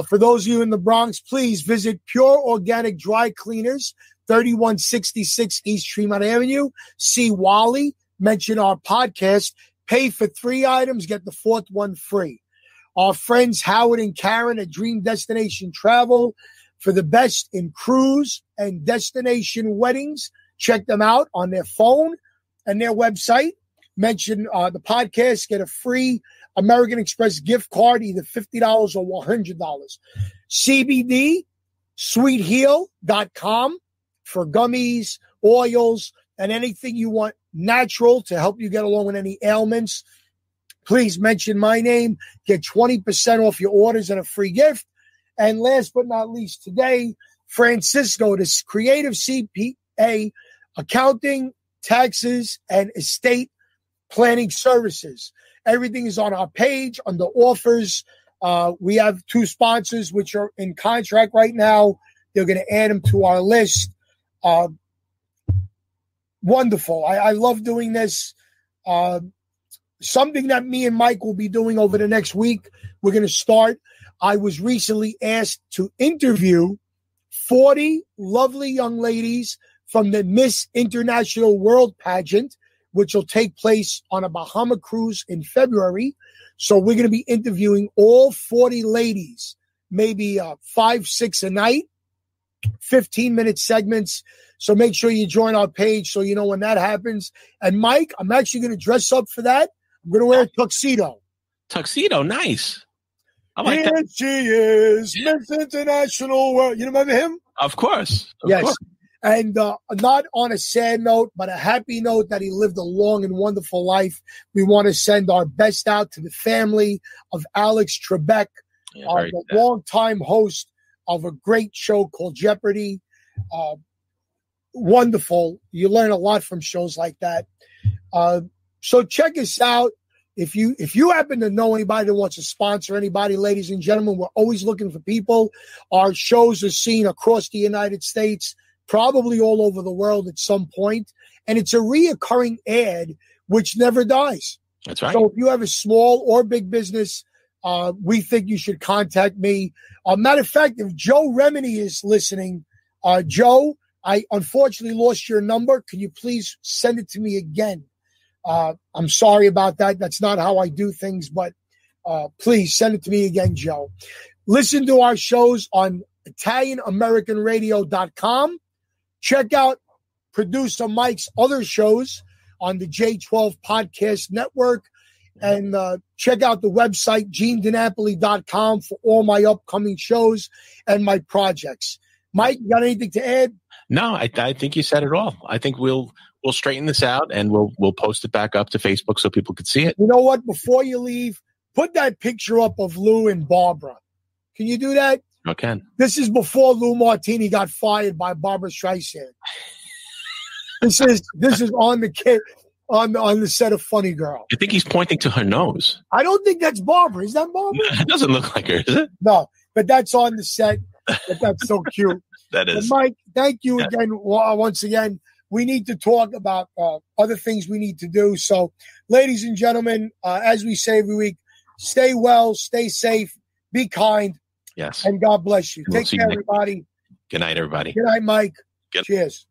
For those of you in the Bronx, please visit Pure Organic Dry Cleaners, 3166 East Tremont Avenue. See Wally, mention our podcast, pay for 3 items, get the 4th one free. Our friends Howard and Karen at Dream Destination Travel for the best in cruise and destination weddings. Check them out on their phone and their website. Mention the podcast, get a free American Express gift card, either $50 or $100. CBD, sweetheal.com for gummies, oils, and anything you want natural to help you get along with any ailments. Please mention my name. Get 20% off your orders and a free gift. And last but not least today, Francisco, this Creative CPA, accounting, taxes, and estate planning services. Everything is on our page, under offers. We have 2 sponsors which are in contract right now. They're going to add them to our list. Wonderful. I love doing this. Something that me and Mike will be doing over the next week, we're going to start. I was recently asked to interview 40 lovely young ladies from the Miss International World Pageant, which will take place on a Bahama cruise in February. So we're going to be interviewing all 40 ladies, maybe 5, 6 a night, 15-minute segments. So make sure you join our page so you know when that happens. And, Mike, I'm actually going to dress up for that. I'm going to wear a tuxedo. Tuxedo, nice. I like that. Here she is, Miss International World. You remember him? Of course. Yes. And not on a sad note, but a happy note that he lived a long and wonderful life. We want to send our best out to the family of Alex Trebek, the longtime host of a great show called Jeopardy. Wonderful. You learn a lot from shows like that. So check us out. If you happen to know anybody that wants to sponsor anybody, ladies and gentlemen, we're always looking for people. Our shows are seen across the United States, probably all over the world at some point. And it's a reoccurring ad which never dies. That's right. So if you have a small or big business, we think you should contact me. Matter of fact, if Joe Remini is listening, Joe, I unfortunately lost your number. Can you please send it to me again? I'm sorry about that. That's not how I do things, but please send it to me again, Joe. Listen to our shows on ItalianAmericanRadio.com. Check out producer Mike's other shows on the J12 Podcast Network. And check out the website, GeneDiNapoli.com, for all my upcoming shows and my projects. Mike, you got anything to add? No, I think you said it all. I think we'll straighten this out and we'll post it back up to Facebook so people can see it. You know what? Before you leave, put that picture up of Lou and Barbra. Can you do that? I can. This is before Lou Martini got fired by Barbra Streisand. This is on the kid on the set of Funny Girl. I think he's pointing to her nose. I don't think that's Barbra. Is that Barbra? It doesn't look like her, is it? No, but that's on the set. But that's so cute. That is. But Mike, thank you again. Once again, we need to talk about other things we need to do. So, ladies and gentlemen, as we say every week, stay well, stay safe, be kind. Yes. And God bless you. Take care, everybody. Good night, everybody. Good night, Mike. Cheers.